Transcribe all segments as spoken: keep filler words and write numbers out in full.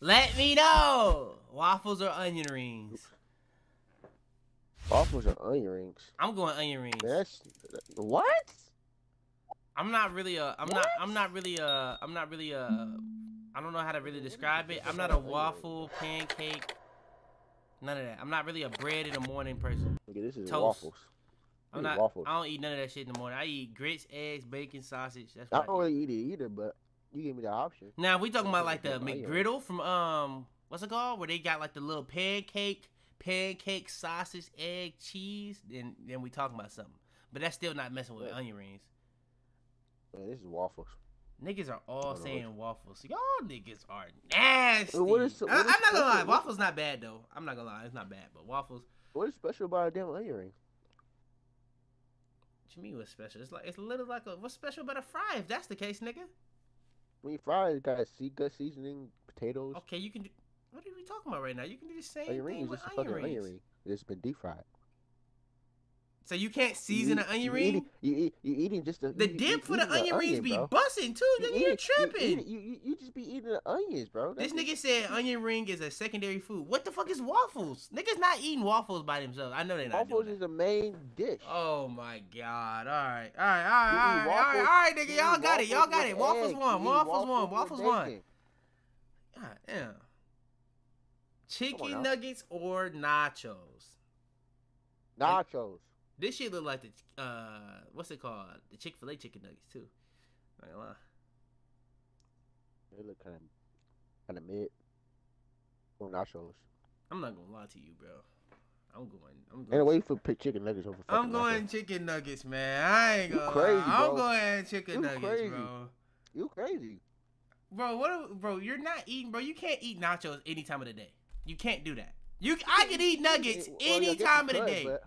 Let me know! Waffles or onion rings? Waffles or onion rings? I'm going onion rings. That's, what? I'm not really a. I'm what? not. I'm not really a. I'm not really a. I don't know how to really describe it. I'm not a waffle, pancake, none of that. I'm not really a bread in the morning person. Okay, this is Toast. waffles. I'm not. Waffles. I don't eat none of that shit in the morning. I eat grits, eggs, bacon, sausage. That's what I, I don't really eat it either, but. You gave me the option. Now, we talking about like the McGriddle from, um, what's it called? Where they got like the little pancake, pancake, sausage, egg, cheese. Then then we talking about something. But that's still not messing with yeah. onion rings. Man, this is waffles. Niggas are all saying waffles. Y'all niggas are nasty. What is, what is I, I'm not going to lie. Waffles not bad, though. I'm not going to lie. It's not bad. But waffles. What is special about a damn onion ring? What you mean what's special? It's like it's literally like a, what's special about a fry if that's the case, nigga? I mean, fries got sea gut seasoning, potatoes. Okay, you can do. What are we talking about right now? You can do the same onion thing with onion rings. Onion ring. It's been deep fried. So you can't season you eat, an onion ring. You eat, you eat, eating just a, the you, dip you, for the onion rings onion, be busting too. You then eat, you're tripping. You, you, you, you just be eating the onions, bro. That's this nigga just... said onion ring is a secondary food. What the fuck is waffles? Niggas not eating waffles by themselves. I know they're not. Waffles is the main dish. Oh my god! All right, all right, all right, all right, all right, nigga. Y'all got it. Y'all got it. Waffles one. Waffles one. Waffles one. God damn. Chicken nuggets or nachos? Nachos. This shit look like the, uh, what's it called? The Chick-fil-A chicken nuggets, too. Not gonna lie. They look kind of, kind of mid. Or nachos. I'm not gonna lie to you, bro. I'm going, I'm going. Ain't wait for pick chicken nuggets over fucking I'm going nachos. Chicken nuggets, man. I ain't gonna you crazy, lie. I'm bro. going chicken you nuggets, crazy. bro. You crazy. Bro, what, are, bro, you're not eating, bro. You can't eat nachos any time of the day. You can't do that. You, I can eat nuggets any well, yeah, time of the could, day. But...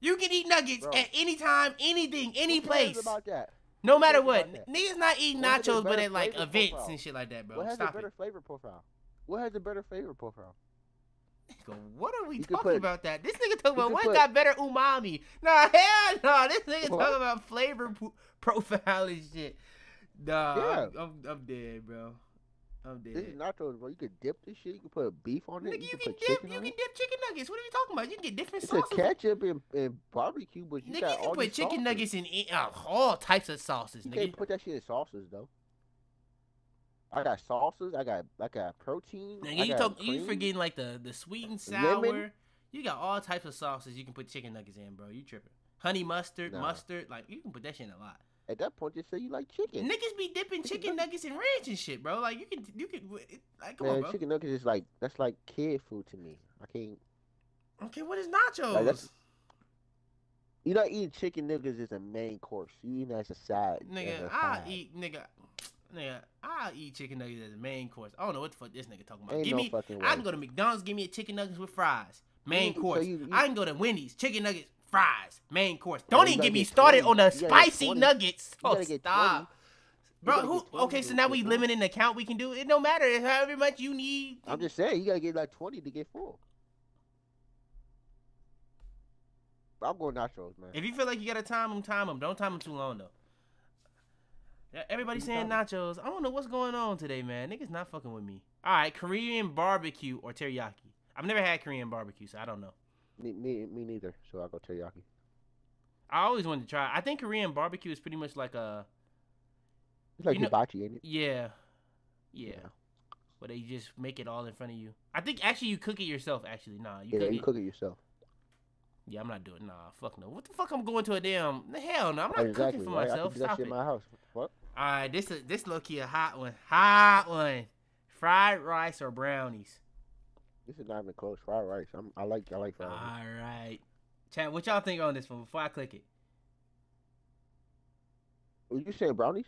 You can eat nuggets Bro. at any time, anything, any what place. About that? No what matter what. Niggas not eating what nachos, but at like events profile? and shit like that, bro. What has Stop a better it. flavor profile? What has a better flavor profile? Nigga, what are we you talking put, about that? This nigga talking about what put, got better umami. Nah, hell no. This nigga what? talking about flavor profile and shit. Nah, yeah. I'm, I'm, I'm dead, bro. I'm dead. This is nachos, bro. You can dip this shit. You can put beef on it. Nigga, you, you can, can dip. You can it. dip chicken nuggets. What are you talking about? You can get different sauces. It's sauces. a ketchup and, and barbecue, but you nigga, got you can all put chicken sauces. nuggets in uh, all types of sauces. You nigga, you can't put that shit in sauces though. I got sauces. I got I got protein. Nigga, I you got talk, you forgetting like the the sweet and sour. Lemon. You got all types of sauces. You can put chicken nuggets in, bro. You tripping? Honey mustard, nah. mustard. Like you can put that shit in a lot. At that point, just say you like chicken. Niggas be dipping chicken, chicken nuggets in ranch and shit, bro. Like you can, you can, like come Man, on, bro. Chicken nuggets is like that's like kid food to me. I can't. Okay, what is nachos? Like that's, you not eating chicken nuggets as a main course. You eat that as a side. Nigga, I eat nigga, nigga, I eat chicken nuggets as a main course. I don't know what the fuck this nigga talking about. Ain't give no me, fucking way. I can go to McDonald's, give me a chicken nuggets with fries, main course. So you, you, I can go to Wendy's, chicken nuggets. Fries, main course. Don't even get me started on the spicy nuggets. Oh, stop. Bro, who, okay, so now we limiting the count we can do. It don't matter. It's however much you need. I'm just saying, you got to get like twenty to get full. I'm going nachos, man. If you feel like you got to time them, time them. Don't time them too long, though. Everybody saying nachos. I don't know what's going on today, man. Niggas not fucking with me. All right, Korean barbecue or teriyaki. I've never had Korean barbecue, so I don't know. Me, me, me neither. So I'll go teriyaki. I always wanted to try. I think Korean barbecue is pretty much like a. It's like hibachi, isn't it? Yeah, yeah. yeah. But they just make it all in front of you. I think actually you cook it yourself. Actually, nah, you, yeah, cook, you it. cook it yourself. Yeah, I'm not doing. Nah, fuck no. What the fuck? I'm going to a damn hell no. I'm not exactly. cooking for right? myself. I can do that Stop shit it. in my house. What? All right, this is this low key a hot one. Hot one. Fried rice or brownies. This is not even close. Fried rice. I'm, I like. I like fried rice. All right, chat. What y'all think on this one before I click it? Were you saying brownies?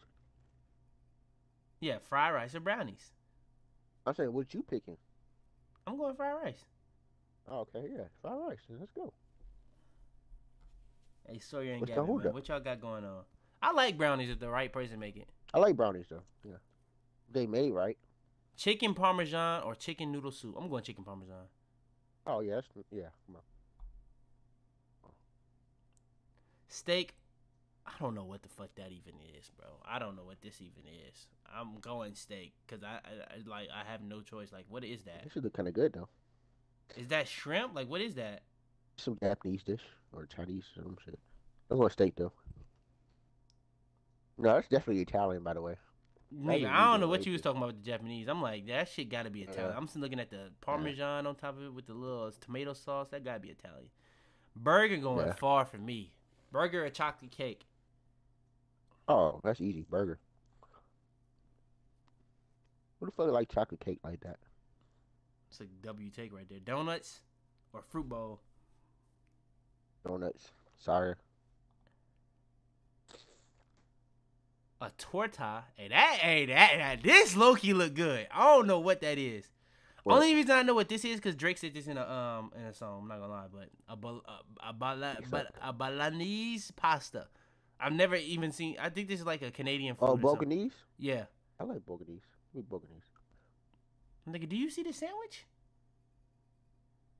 Yeah, fried rice or brownies. I'm saying, what you picking? I'm going fried rice. Oh, okay, yeah, fried rice. Let's go. Hey, Sawyer and Gavin, man. What y'all got going on? I like brownies if the right person make it. I like brownies though. Yeah, they made right. Chicken parmesan or chicken noodle soup? I'm going chicken parmesan. Oh, yes. Yeah. Come on. Steak I don't know what the fuck that even is, bro. I don't know what this even is. I'm going steak because I, I, I like I have no choice. Like, what is that? It should look kind of good though. Is that shrimp? Like, what is that? Some Japanese dish or Chinese or some shit. I want steak though. No, it's definitely Italian, by the way. Nigga, I don't know what you was talking about with the Japanese. I'm like, that shit gotta be Italian. Uh, I'm still looking at the Parmesan uh, on top of it with the little tomato sauce. That gotta be Italian. Burger going yeah. far for me. Burger or chocolate cake? Oh, that's easy. Burger. What the fuck like chocolate cake like that? It's like W take right there. Donuts or fruit bowl? Donuts. Sorry. A torta, hey that, hey that, that this low-key look good. I don't know what that is. What? Only reason I know what this is because Drake said this in a um in a song. I'm not gonna lie, but a a, a, bala, exactly. a Balinese pasta. I've never even seen. I think this is like a Canadian food. Oh, Bolognese. Yeah, I like Bolognese. We Bolognese. Nigga, do you see the sandwich?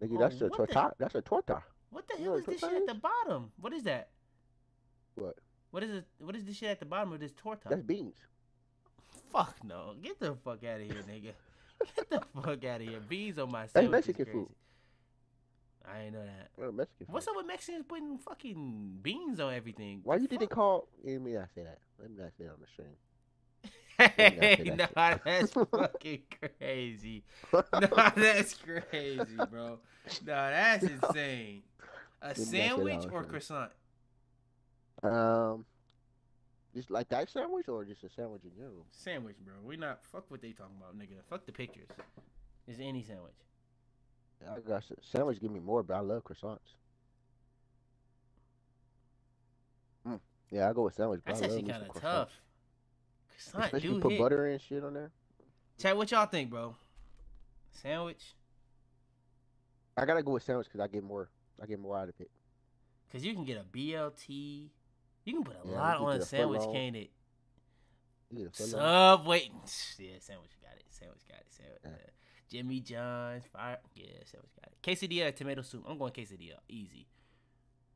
Nigga, oh, that's a torta. The, that's a torta. What the hell is this shit at the bottom? What is that? What? What is it? What is this shit at the bottom of this torta? That's beans. Fuck no! Get the fuck out of here, nigga! Get the fuck out of here! Beans on my sandwich. That's Mexican food. I ain't know that. Well, Mexican. What's food. Up with Mexicans putting fucking beans on everything? Why you didn't call? Let me not say that. Let me not say that on the stream. Hey, that nah, shit. That's fucking crazy. Nah, that's crazy, bro. Nah, that's insane. A sandwich or croissant? Um, just like that sandwich or just a sandwich in general? Sandwich, bro. We not fuck what they talking about, nigga. Fuck the pictures. Is any sandwich? I got sandwich. Give me more, but I love croissants. Mm. Yeah, I go with sandwich. But that's I actually kind of tough. Croissant, especially dude, put hit. Butter and shit on there. Chat, what y'all think, bro? Sandwich. I gotta go with sandwich because I get more. I get more out of it. Cause you can get a B L T. You can put a yeah, lot on a sandwich, can't it? Subway. Yeah, sandwich got it. Sandwich got it. Sandwich. Yeah. Uh, Jimmy John's. Fire. Yeah, sandwich got it. Quesadilla or tomato soup. I'm going quesadilla. Easy.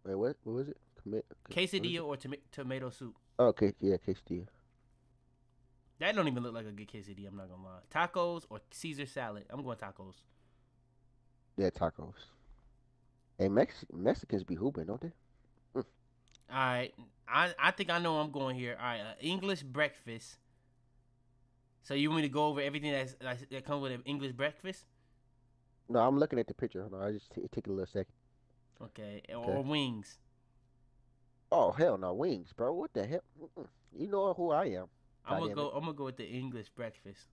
Wait, what? What was it? Commit. Quesadilla or tom tomato soup. Oh, okay, yeah, quesadilla. That don't even look like a good quesadilla. I'm not gonna lie. Tacos or Caesar salad. I'm going tacos. Yeah, tacos. Hey, Mex Mexicans be hooping, don't they? Mm. All right, I I think I know where I'm going here. All right, uh, English breakfast. So you want me to go over everything that's, that's that comes with an English breakfast? No, I'm looking at the picture. Hold on, I just t take a little second. Okay. okay, or wings. Oh hell no, wings, bro! What the hell? Mm-mm. You know who I am. I'm gonna go. I'm gonna go with the English breakfast.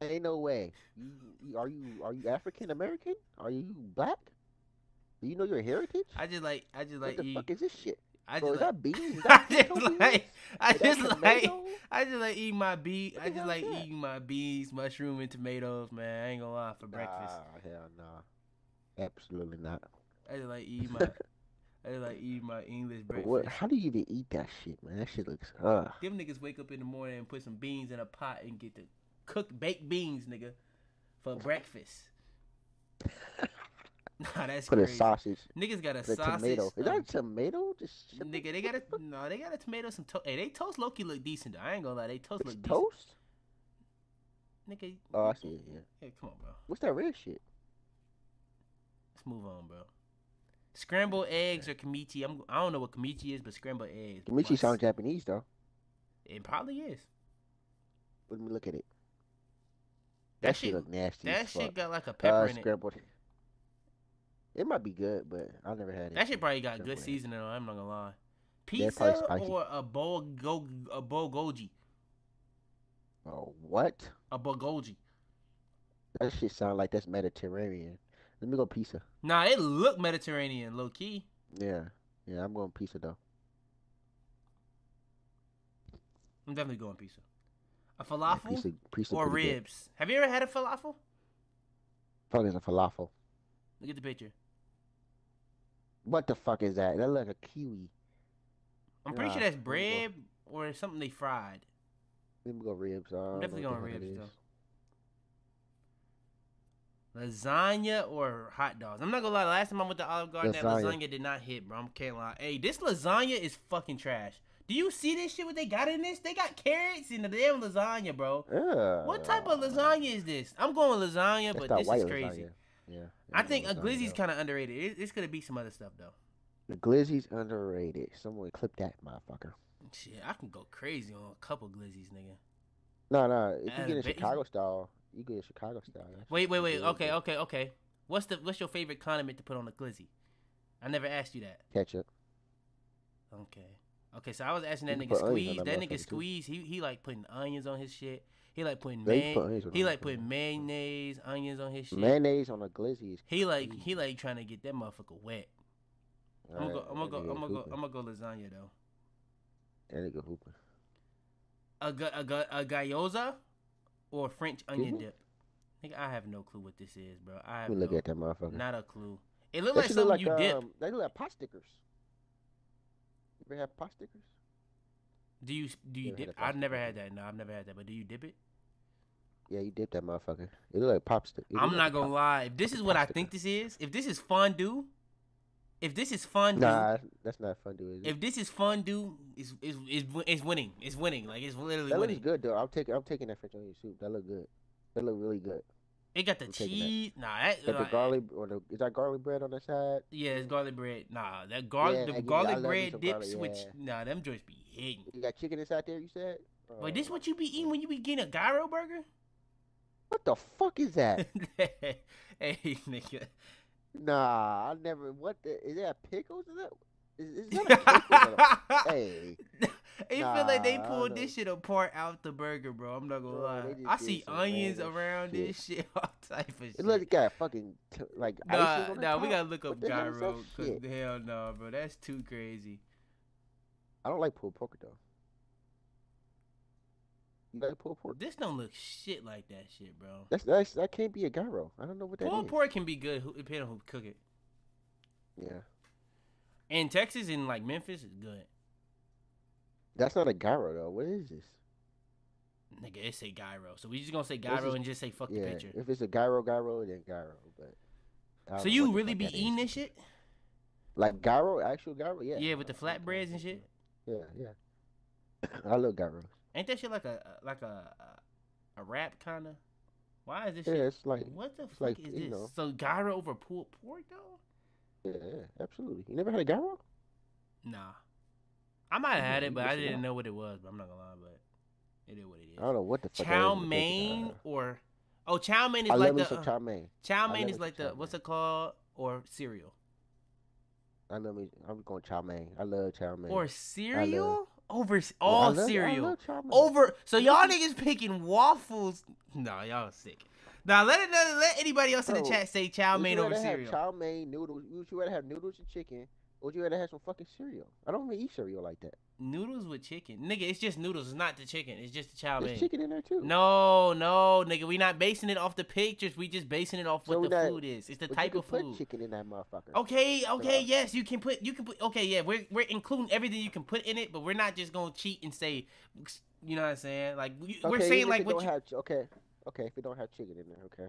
Ain't no way. You, are you are you African American? Are you black? Do you know your heritage? I just like, I just like. What the eat. Fuck is this shit? I just Bro, like, is that beans? Is that I just beans? like, I just like, I just like eating my beans. I just like eating my beans, mushroom, and tomatoes. Man, I ain't gonna lie for nah, breakfast. Hell no, nah. Absolutely not. I just like eating my, I just like eating my English breakfast. What, how do you even eat that shit, man? That shit looks. Uh. Them niggas wake up in the morning and put some beans in a pot and get the cooked baked beans, nigga, for breakfast. Nah, that's Put crazy. A sausage. Niggas got a Put sausage. Tomato. Is that a tomato? Just nigga, they got a no. They got a tomato. Some toast. Hey, they toast. Loki look decent. Though. I ain't gonna lie. They toast it's look toast? decent. Nigga. Oh, I see it. Yeah. Hey, come on, bro. What's that red shit? Let's move on, bro. Scrambled eggs or kimichi? I'm. I don't know what kimichi is, but scrambled eggs. Kimichi sounds Japanese though. It probably is. Let me look at it. That, that shit, shit look nasty. That shit fuck. got like a pepper uh, in scrambled. it. It might be good, but I've never had it. That shit probably got Somewhere. good seasoning on. I'm not gonna lie. Pizza or a bulgogi? A bulgogi. Oh, what? A bulgogi. That shit sound like that's Mediterranean. Let me go pizza. Nah, it look Mediterranean, low key. Yeah, yeah, I'm going pizza though. I'm definitely going pizza. A falafel yeah, pizza, pizza or ribs. Good. Have you ever had a falafel? Probably a falafel. Look at the picture. What the fuck is that? That looks like a kiwi. I'm pretty nah, sure that's bread go. or something they fried. Let me go ribs. I'm definitely going ribs, though. Lasagna or hot dogs? I'm not going to lie. Last time I went to Olive Garden, lasagna. that lasagna did not hit, bro. I can't lie. Hey, this lasagna is fucking trash. Do you see this shit? What they got in this? They got carrots in the damn lasagna, bro. Ew. What type of lasagna is this? I'm going with lasagna, That's but this is crazy. Lasagna. Yeah. I think a glizzy's kind of underrated. It, it's gonna be some other stuff though. The glizzy's underrated. Someone clip that motherfucker. Shit, I can go crazy on a couple glizzies, nigga. No, no. If you get a Chicago style, you get a Chicago style. Wait, wait, wait. Okay, okay, okay. What's the what's your favorite condiment to put on a glizzy? I never asked you that. Ketchup. Okay. Okay, so I was asking that nigga Squeeze. That nigga Squeeze, he he like putting onions on his shit. He like putting man. He like putting mayonnaise, onions on his shit. Mayonnaise on a glizzy. He like he like trying to get that motherfucker wet. I'm gonna go. I'm gonna go. I'm gonna go. I'm gonna go lasagna though. That nigga hooping. A ga a ga a gyoza or French onion dip. Nigga, I have no clue what this is, bro. I have we look no, at that motherfucker. Not a clue. It look like something look like, you um, dip. They look like pot stickers. You ever have pot stickers? Do you do you, you dip? I've never had that. No, I've never had that. But do you dip it? Yeah, you dip that motherfucker. It look like pop stick. I'm not like gonna lie. If this is what I think this is, if this is fondue, if this is fondue, nah, that's not fondue. Is it? If this is fondue, is is is it's winning. It's winning. Like it's literally that winning. That looks good though. I'm taking I'm taking that French onion soup. That look good. That look really good. It got the I'm cheese. That. Nah, that, that uh, the garlic or the, is that garlic bread on the side? Yeah, it's garlic bread. Nah, that garlic yeah, the again, garlic bread dips, garlic, which yeah. nah, them joints be hitting. You got chicken inside there, you said? Uh, Wait, this what you be eating when you be getting a gyro burger? What the fuck is that? Hey, nigga. Nah, I never. What the, is that? Pickles? Is that? Is, is that a pickle? Hey. It nah, feel like they pulled this shit apart out the burger, bro. I'm not gonna bro, lie. I see onions around shit. this shit, all type of shit. It looks like got fucking like nah, on nah. Top. We gotta look up what gyro. Cause shit? hell no, nah, bro. That's too crazy. I don't like pulled pork though. You like pulled pork? This don't look shit like that shit, bro. That's that's that can't be a gyro. I don't know what that pulled is. Pulled pork can be good depending on who cook it. Yeah. In Texas and like Memphis is good. That's not a gyro though. What is this? Nigga, it say gyro. So we just gonna say gyro is, and just say fuck yeah, the picture. If it's a gyro, gyro, then gyro. But so you really be eating is. this shit? Like gyro, actual gyro, yeah. Yeah, with the flatbreads and shit. Yeah, yeah. I love gyro. Ain't that shit like a like a a wrap kind of? Why is this? Yeah, shit? it's like what the fuck like, is this? Know. So gyro over pulled pork though? Yeah, yeah, absolutely. You never had a gyro? Nah. I might have had it, but I didn't know what it was. But I'm not gonna lie, but it is what it is. I don't know what the fuck chow mein or oh chow mein is I like the uh, chow mein. Chow mein is like the mein. what's it called or cereal. I love me. I'm going chow mein. I love chow mein. Or cereal love, over all yeah, cereal love, over. So y'all niggas picking waffles? No, y'all sick. Now let it let anybody else Bro, in the chat say chow mein over cereal. Chow mein noodles. Would you rather have noodles and chicken? Would you rather have some fucking cereal? I don't even eat cereal like that. Noodles with chicken. Nigga, it's just noodles. It's not the chicken. It's just the chow mein. There's chicken in there, too. No, no, nigga. We not basing it off the pictures. We just basing it off so what the not, food is. It's the type of food. Put chicken in that motherfucker. Okay, okay, so, yes. You can put, you can put, okay, yeah. We're, we're including everything you can put in it, but we're not just going to cheat and say, you know what I'm saying? Like, we, okay, we're saying like what you. Have, okay, okay, if it don't have chicken in there, okay.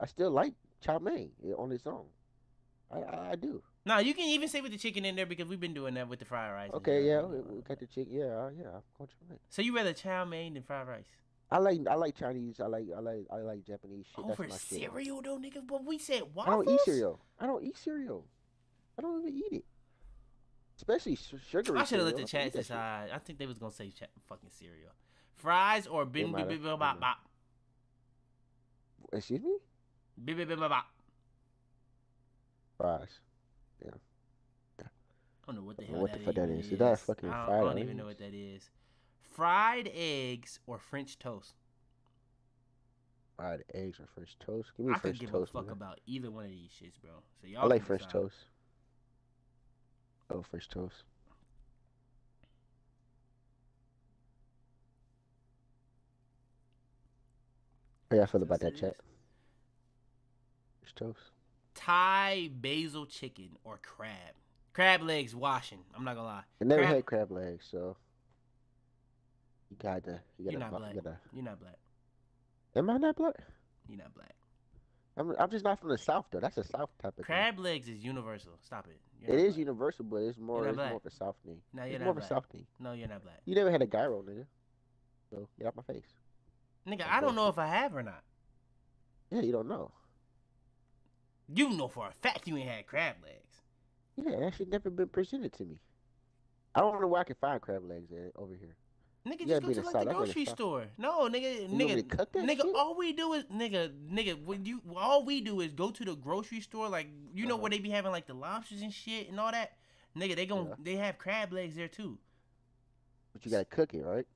I still like chow mein on its own. I, I, I do. No, you can even say with the chicken in there because we've been doing that with the fried rice. Okay, yeah, we, we got the chicken. Yeah, yeah. So you rather chow mein than fried rice? I like, I like Chinese. I like, I like, I like Japanese shit. Over That's my cereal shit. though, nigga. But we said waffles. I don't eat cereal. I don't eat cereal. I don't even eat it. Especially sugary. I should have let the chat decide. I think they was gonna say ch fucking cereal, fries or bim bim bim bop bop. Excuse me. Bim bim bim bop. Fries. Yeah. yeah. I don't know what the hell what that, the fuck that is. is. That fucking I don't, fried I don't even know what that is. Fried eggs or French toast? Fried eggs or French toast? Give me I French toast. I could give a fuck man. about either one of these shits, bro. So y'all I like French decide. toast. Oh, French toast. How y'all feel about that, chat? French toast. Thai basil chicken or crab? Crab legs washing. I'm not gonna lie. I never crab... had crab legs, so you got to. You gotta, You're not black. You gotta... You're not black. Am I not black? You're not black. I'm, I'm just not from the South, though. That's a South type of crab thing. Legs is universal. Stop it. You're it is black. Universal, but it's more, it's more of a South thing. No, you're it's not more black. Of a South thing. No, you're not black. You never had a gyro, nigga. So get out my face. Nigga, That's I don't know thing. If I have or not. Yeah, you don't know. You know for a fact you ain't had crab legs. Yeah, that shit never been presented to me. I don't know where I can find crab legs at, over here. Nigga, you just go to like the grocery store. No, nigga, nigga, nigga. All we do is, nigga, nigga. When you, all we do is go to the grocery store. Like, you know where they be having like the lobsters and shit and all that. Nigga, they gon' they have crab legs there too. But you gotta cook it, right?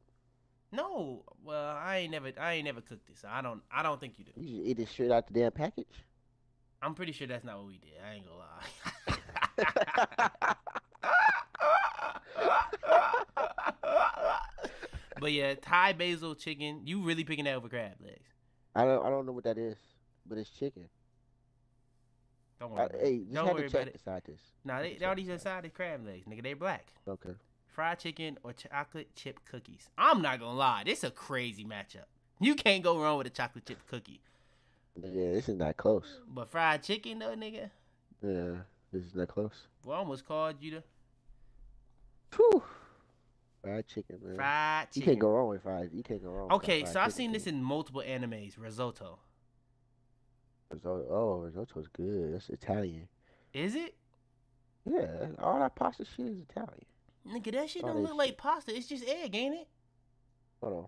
No, well, I ain't never, I ain't never cooked this. So I don't, I don't think you do. You just eat it straight out the damn package. I'm pretty sure that's not what we did. I ain't gonna lie. But yeah, Thai basil chicken. You really picking that over crab legs? I don't. I don't know what that is, but it's chicken. Don't worry. I, hey, just don't have worry to check about it. Side dish. Nah, they, all these inside is crab legs, nigga. They black. Okay. Fried chicken or chocolate chip cookies. I'm not gonna lie, this is a crazy matchup. You can't go wrong with a chocolate chip cookie. Yeah, this is not close. But fried chicken though, nigga. Yeah, this is not close. Well, I almost called you to. Whew. Fried chicken, man. Fried chicken. You can't go wrong with fried. You can't go wrong. Okay, with so I've seen this in multiple animes. Risotto. Risotto. Oh, risotto's good. That's Italian. Is it? Yeah, all that pasta shit is Italian. Nigga, that shit all don't look shit. Like pasta. It's just egg, ain't it? Hold on.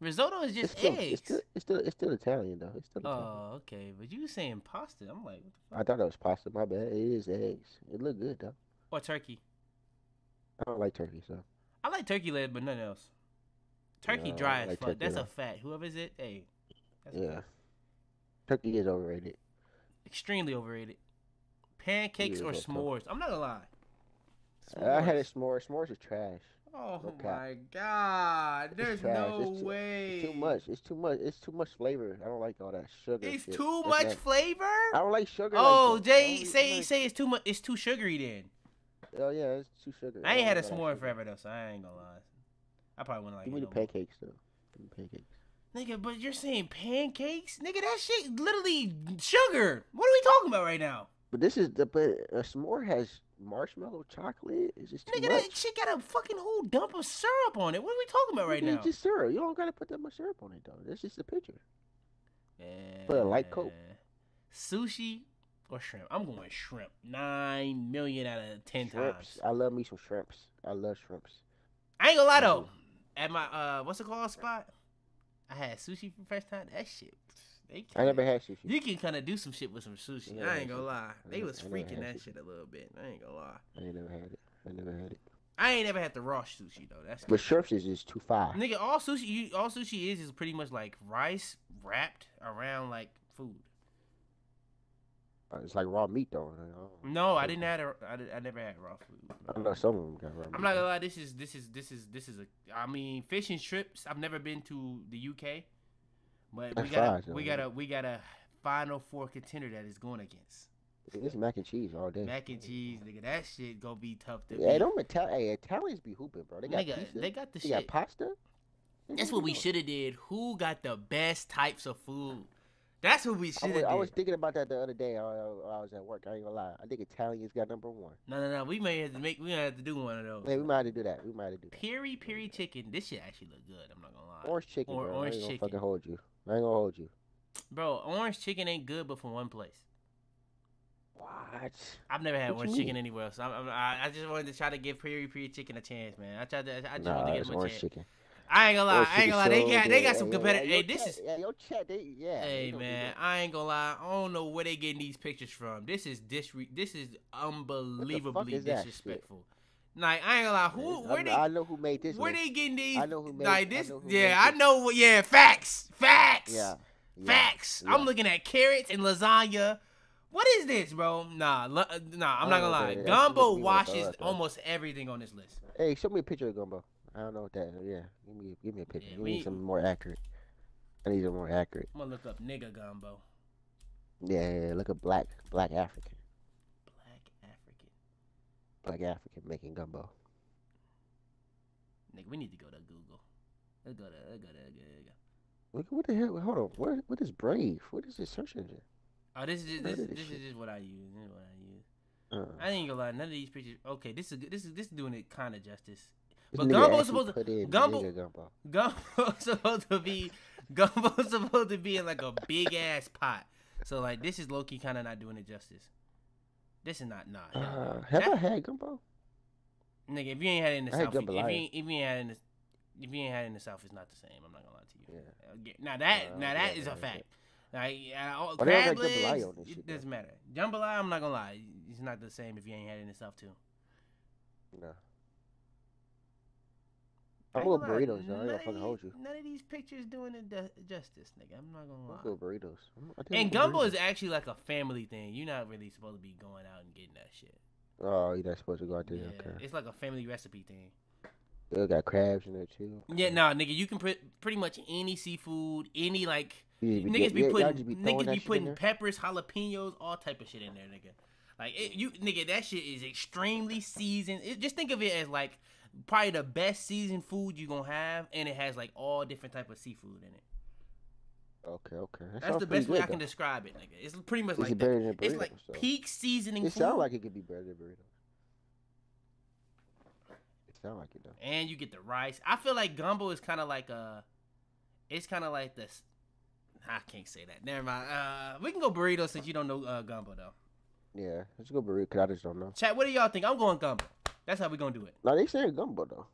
Risotto is just it's still, eggs. It's still, it's still, it's still Italian though. It's still. Italian. Oh, okay. But you were saying pasta. I'm like, what the fuck? I thought that was pasta. My bad. It is eggs. It looked good though. Or turkey. I don't like turkey, so. I like turkey leg, but nothing else. Turkey no, dry like as fuck. That's a fact. Whoever is it, hey. That's yeah. Fat. Turkey is overrated. Extremely overrated. Pancakes or s'mores? Tough. I'm not gonna lie. S'mores. I had a s'more. S'mores are trash. Oh no my god! There's no it's too, way. It's too much. It's too much. It's too much flavor. I don't like all that sugar. It's shit. Too That's much that. Flavor. I don't like sugar. Oh, like Jay, say like... say it's too much. It's too sugary then. Oh yeah, it's too sugary. I ain't I had a s'more forever though, so I ain't gonna lie. I probably wouldn't like it. Give me the pancakes though. Give me pancakes. Nigga, but you're saying pancakes? Nigga, that shit literally sugar. What are we talking about right now? But this is the but a s'more has marshmallow chocolate. Is just too nigga, much. That shit got a fucking whole dump of syrup on it. What are we talking about right nigga, now? It's just syrup. You don't gotta put that much syrup on it though. That's just a picture. Man. Put a light coat. Sushi. Or shrimp. I'm going shrimp. Nine million out of ten shrimps. Times. I love me some shrimps. I love shrimps. I ain't gonna lie though. At my uh, what's it called spot? I had sushi for the first time. That shit. They I never had sushi. You can kind of do some shit with some sushi. Yeah, I ain't gonna lie. I they was freaking that shit a little bit. I ain't gonna lie. I ain't never had it. I never had it. I ain't never had the raw sushi though. That's but shrimps is just too far. Nigga, all sushi, you, all sushi is is pretty much like rice wrapped around like food. It's like raw meat though. No, I didn't have. I, did, I never had raw food. I know some of them got raw meat. I'm not gonna lie. This is this is this is this is a. I mean, fishing trips. I've never been to the U K, but That's we got we got a we got a Final Four contender that is going against. It's mac and cheese all day. Mac and cheese, nigga. That shit gonna be tough to. Yeah, beat. Don't Itali- hey, Italians be hooping, bro. They got nigga, pizza. They got the they shit. Got pasta. That's what we should have did. Who got the best types of food? That's what we should have done. I was thinking about that the other day. I, I, I was at work. I ain't gonna lie. I think Italians got number one. No, no, no. We may have to make. We gonna have to do one of those. Yeah, we might have to do that. We might have to do that. Piri piri chicken. This shit actually look good. I'm not gonna lie. Orange chicken. Or, bro. Orange I ain't gonna chicken. Fucking hold you. I ain't gonna hold you. Bro, orange chicken ain't good, but from one place. What? I've never had what orange chicken anywhere else. So I'm, I'm, I, I just wanted to try to give piri piri chicken a chance, man. I tried to. I just nah, wanted to give them a chance. Chicken. I ain't gonna lie, I ain't gonna lie. They got, they got some competitive. Hey, this is. Yeah, your chat, they, yeah. Hey man, I ain't gonna lie. I don't know where they getting these pictures from. This is disre. This is unbelievably disrespectful. Like I ain't gonna lie. Who? Where they? I know who made this. Where they getting these? I know who made like this. Yeah, I know. Yeah, facts, facts, yeah, facts. I'm looking at carrots and lasagna. What is this, bro? Nah, nah. I'm not gonna lie. Gumbo washes almost everything on this list. Hey, show me a picture of Gumbo. I don't know what that is. Yeah, give me, give me a picture. Yeah, we, we need something more accurate. I need something more accurate. I'm gonna look up nigga gumbo. Yeah, yeah, look up black, black African. Black African. Black African making gumbo. Nigga, we need to go to Google. Let's go to, let's go to, let's go. What the hell? Hold on. What, what is Brave? What is this search engine? Oh, this is just, this, this is just what I use. This is what I use. Uh, I ain't gonna lie. None of these pictures. Okay, this is this is this is doing it kind of justice. But Gumbo's supposed to Gumbo Gumbo Gumbo's supposed to be Gumbo's supposed to be in like a big ass pot. So like this is low key kind of not doing it justice. This is not nah. nah uh, have that, I had gumbo? Nigga, if you ain't had it in the I south, if you, ain't, if you ain't had it in the if you ain't had it in the south, it's not the same. I'm not gonna lie to you. Yeah. Now that uh, now that yeah, is a fact. Like uh, crab legs, it shit, doesn't man. matter. Jambalaya, I'm not gonna lie, it's not the same if you ain't had it in the south too. No. I'm going burritos, y'all. I don't fucking hold you. None of these pictures doing it justice, nigga. I'm not gonna lie. I'm going burritos. And gumbo is actually like a family thing. You're not really supposed to be going out and getting that shit. Oh, you're not supposed to go out there. Yeah, okay. It's like a family recipe thing. They got crabs in there too. Yeah, nah, nigga. You can pre pretty much any seafood, any like yeah, niggas yeah, be putting be niggas be putting peppers, jalapenos, all type of shit in there, nigga. Like it, you, nigga, that shit is extremely seasoned. It, just think of it as like probably the best seasoned food you gonna have, and it has like all different type of seafood in it. Okay, okay. That That's the best way good, I though. can describe it, nigga. It's pretty much it's like better than burrito, it's like so. peak seasoning. It food. sound like it could be better than burritos. It sound like it though. And you get the rice. I feel like gumbo is kind of like a. It's kind of like this. I can't say that. Never mind. Uh, we can go burrito since you don't know uh, gumbo though. Yeah, let's go burrito. Cause I just don't know. Chat, what do y'all think? I'm going gumbo. That's how we gonna do it. No, they said gumbo though.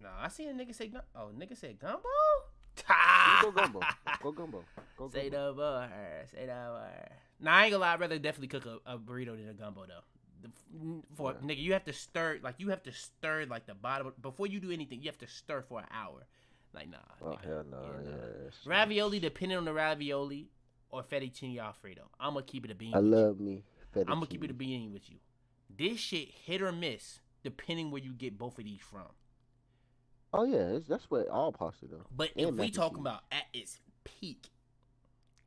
No, I seen a nigga say gumbo. Oh, nigga said gumbo. Go gumbo. Go gumbo. Go say gumbo. the word. Say the word. Nah, I ain't gonna lie. I'd rather definitely cook a, a burrito than a gumbo though. The, for yeah. nigga, you have to stir like you have to stir like the bottom before you do anything. You have to stir for an hour. Like nah. Oh nigga, hell no. Yeah, yeah, nah. Yes. Ravioli, depending on the ravioli, or fettuccine alfredo. I'm gonna keep it a bean. I love you. me. I'm gonna keep it a bean with you. This shit hit or miss depending where you get both of these from. Oh yeah, it's, that's what all pasta though. But and if we talking about at its peak,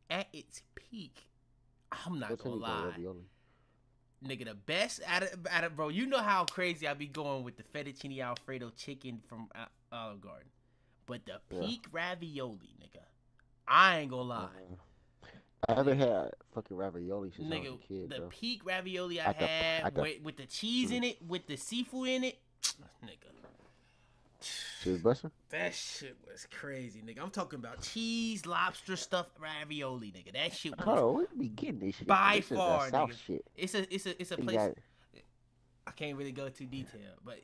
at its peak, I'm not What's gonna lie, nigga. The best out of, out of bro, you know how crazy I be going with the fettuccine alfredo chicken from Olive Garden, but the peak yeah. ravioli, nigga. I ain't gonna lie. Uh-huh. I haven't had fucking ravioli since Nigga, I was a kid, the bro. peak ravioli I, I got, had I got, with, with the cheese mm. in it, with the seafood in it, nigga. She was busting? That shit was crazy, nigga. I'm talking about cheese, lobster stuffed ravioli, nigga. That shit was. Oh, we be getting this shit. By this far, is South nigga. Shit. It's a it's a it's a place. It. I can't really go too detailed, but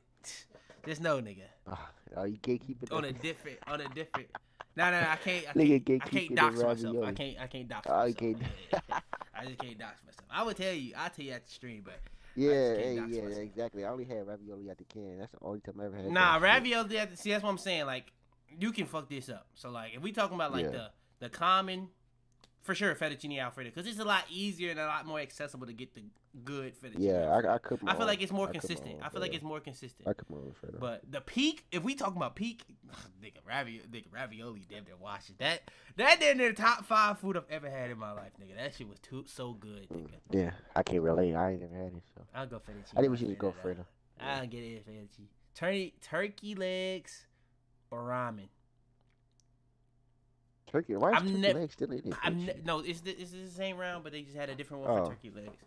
just know, nigga. Oh, you can't keep it on up. a different on a different. No, no, no, I can't. I can't, can't, I can't dox myself. I can't. I can't dox myself. I, can't. I just can't dox myself. I would tell you. I'll tell you at the stream, but yeah, hey, yeah, myself. exactly. I only had ravioli at the can. That's the only time I ever had. Nah, ravioli at the see. That's what I'm saying. Like, you can fuck this up. So like, if we talking about like yeah. the the common, for sure, fettuccine alfredo, because it's a lot easier and a lot more accessible to get the good fettuccine. Yeah, I, I cook. My I feel own. like it's more I consistent. Own, I feel like it's more consistent. I cook my own fettuccine. But the peak, if we talking about peak, nigga, ravioli, nigga, ravioli, damn near wash it. That that damn near top five food I've ever had in my life, nigga. That shit was too so good, nigga. Yeah, I can't relate. I ain't never had it, so I'll go fettuccine. I think we should just go fettuccine. Yeah. I'll get it fettuccine. Turkey, turkey legs, or ramen. Turkey. Why is I'm turkey legs still in it? I'm no, it's the, it's the same round, but they just had a different one oh. for turkey legs.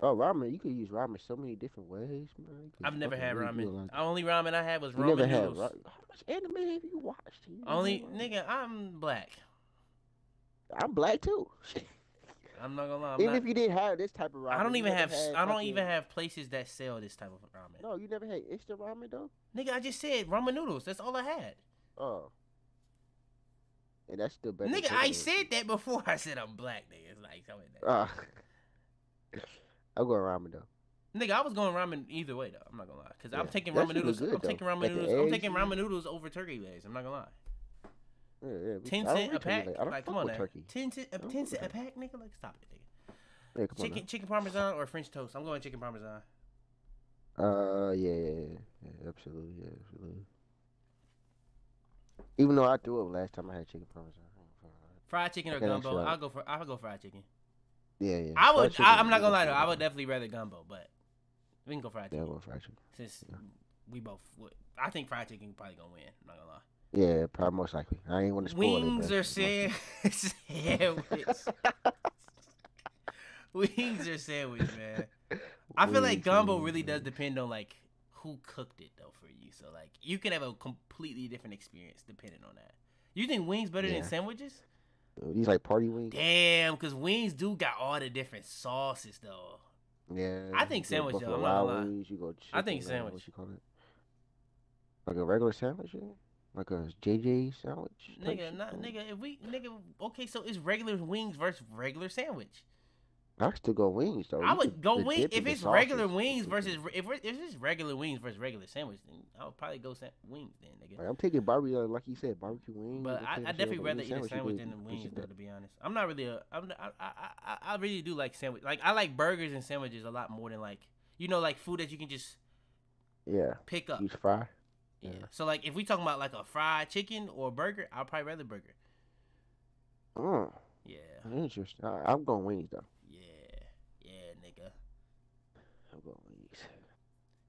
Oh, ramen. You can use ramen so many different ways, man. I've never had really ramen. Like the only ramen I had was you ramen noodles. Ra How much anime have you watched? You only, nigga, I'm black. I'm black, too. I'm not gonna lie. I'm even not, if you didn't have this type of ramen. I don't even have, I don't even have places that sell this type of ramen. No, you never had instant ramen, though? Nigga, I just said ramen noodles. That's all I had. Oh. And that's still better. Nigga, I said that before I said I'm black, nigga. It's like something that. Uh, I'm going ramen though. Nigga, I was going ramen either way though. I'm not gonna lie, cause yeah, I'm taking ramen noodles. Good, I'm though. taking ramen like noodles. I'm taking ramen noodles over turkey legs. I'm not gonna lie. Yeah, yeah, we, ten cent a pack. Like, like come on, turkey. ten cent a ten cent a pack, nigga. Like stop it, nigga. Yeah, chicken, on, chicken parmesan or French toast. I'm going chicken parmesan. Uh, yeah, yeah, yeah, yeah absolutely, yeah, absolutely. Even though I threw up last time I had chicken parmesan. Fried chicken or gumbo? I'll go for I'll go fried chicken. Yeah, yeah. I would. I, I'm not gonna lie though. I would definitely rather gumbo, but we can go fried chicken. Yeah, we'll fried chicken. Since yeah. we both, would. I think fried chicken probably gonna win. I'm not gonna lie. Yeah, probably most likely. I ain't want to spoil it. Wings or sandwich. Wings or sandwich, man. I feel like gumbo really does depend on like who cooked it though for you. So like you can have a completely different experience depending on that. You think wings better yeah. than sandwiches? These like party wings. Damn, because wings do got all the different sauces though. Yeah. I think sandwich though. I'm not gonna lie. You go chicken, I think sandwich. What you call it? Like a regular sandwich, yeah? Like a J J sandwich. Nigga, not shit, nigga. If we nigga, okay, so it's regular wings versus regular sandwich. I still go wings though. I would go wings if it's regular wings versus if if it's regular wings versus regular sandwich. Then I would probably go sa wings then, nigga. Like, I'm taking barbecue, like you said, barbecue wings. But I, I definitely rather eat a sandwich than the wings, though. To be honest, I'm not really a. I'm not, I, I I I really do like sandwich. Like I like burgers and sandwiches a lot more than like you know like food that you can just yeah pick up. You fry. Yeah. yeah. So like if we talking about like a fried chicken or a burger, I'll probably rather burger. Mm. Yeah. Interesting. I, I'm going wings though. Nigga. I'm going wings.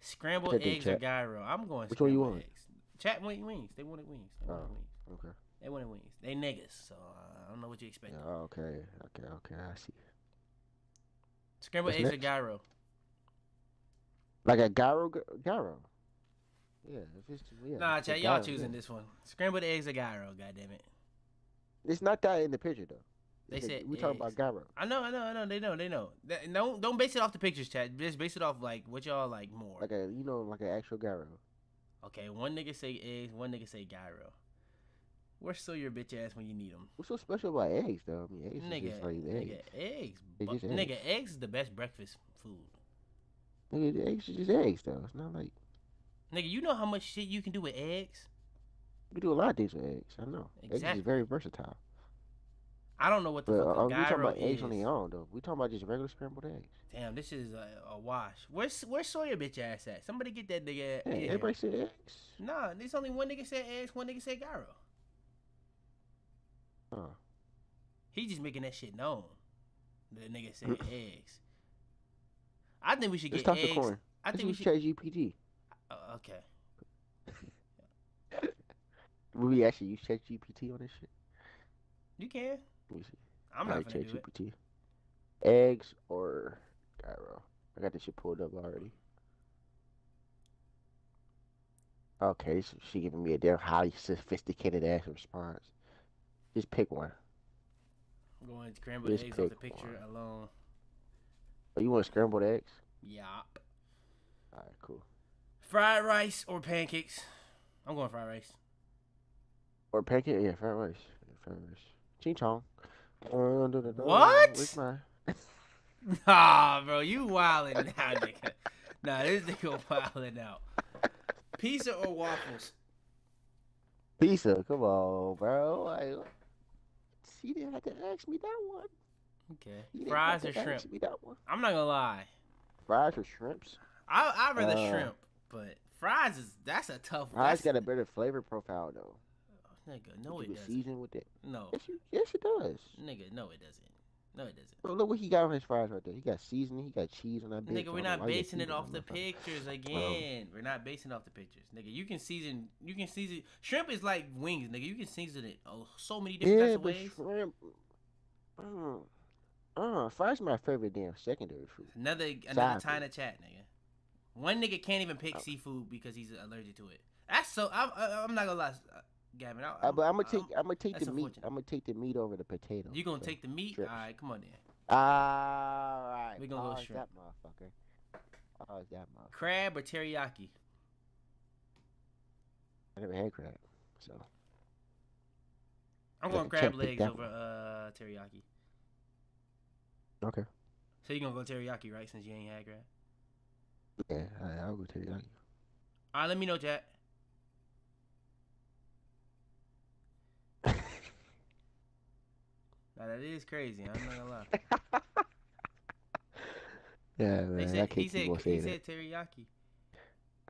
Scrambled eggs or gyro? I'm going Which one you want? Eggs. Chat went wings. They wanted wings. They wanted oh, wings. Okay. They wanted wings. They niggas, so uh, I don't know what you expect. Yeah, okay. Okay. Okay. I see. Scrambled What's eggs next? Or gyro? Like a gyro, gyro. Yeah. If it's, yeah nah, chat. Y'all choosing yeah. this one. Scrambled eggs or gyro? Goddamn it. It's not that in the picture though. They, they said we talking about gyro. I know, I know, I know. They know, they know. That, don't don't base it off the pictures, chat. Just base it off like what y'all like more. Like a you know like an actual gyro. Okay, one nigga say eggs, one nigga say gyro. We're still your bitch ass when you need them. What's so special about eggs though? I mean, eggs nigga, just like nigga, eggs. Eggs, just eggs. Nigga, eggs is the best breakfast food. Nigga, eggs is just eggs though. It's not like. Nigga, you know how much shit you can do with eggs. We do a lot of things with eggs. I know. Exactly. Eggs is very versatile. I don't know what the but, fuck uh, the gyro is. We talking about eggs on their own, though. We talking about just regular scrambled eggs. Damn, this is a, a wash. Where's where's Sawyer bitch ass at? Somebody get that nigga. Yeah, everybody said eggs. Nah, there's only one nigga said eggs, one nigga said gyro. Huh. He just making that shit known. The nigga said eggs. I think we should get Let's eggs. Talk to corn. I think Let's we should ChatGPT. Uh, okay. Will we actually use ChatGPT on this shit? You can. I'm not gonna do it. Eggs or gyro? I got this shit pulled up already. Okay, so she giving me a damn highly sophisticated ass response. Just pick one. I'm going scrambled Just eggs off the picture one. Alone. Oh, you want scrambled eggs? Yup. All right, cool. Fried rice or pancakes? I'm going fried rice. Or pancake? Yeah, fried rice. Yeah, fried rice. Ching chong. What? Nah, bro, you wildin' now, nigga. Nah, this nigga wildin' out. Pizza or waffles? Pizza, come on, bro. Like, you didn't have to ask me that one. Okay. Fries or shrimp? I'm not gonna lie. Fries or shrimps? I I'd rather uh, shrimp, but fries is that's a tough one. Fries got a better flavor profile though. Nigga, no it doesn't. Season with that? No. Yes, you, yes, it does. Nigga, no, it doesn't. No, it doesn't. Well, look what he got on his fries right there. He got seasoning. He got cheese on that bitch. Nigga, we're not basing it off the pictures again. We're not basing off the pictures, nigga. You can season. You can season. Shrimp is like wings, nigga. You can season it oh, so many different types of ways. Yeah, but shrimp. Mm, mm, fries my favorite damn secondary food. Another another time to chat, nigga. One nigga can't even pick seafood because he's allergic to it. That's so. I'm, I'm not gonna lie. Gavin, I, I'm, I, but I'm gonna take I'm, I'm gonna take the meat. I'm gonna take the meat over the potato. You gonna so. take the meat? Trips. All right, come on then. All right, we gonna oh, go shrimp. That motherfucker. Oh, that motherfucker. Crab or teriyaki? I never had crab, so I'm going crab legs over uh teriyaki. Okay. So you gonna go teriyaki, right? Since you ain't had crab. Yeah, I, I'll go teriyaki. All right, let me know, Jack. Now, that is crazy. I'm not gonna lie. Yeah, man. They said, I can't he said, he said teriyaki.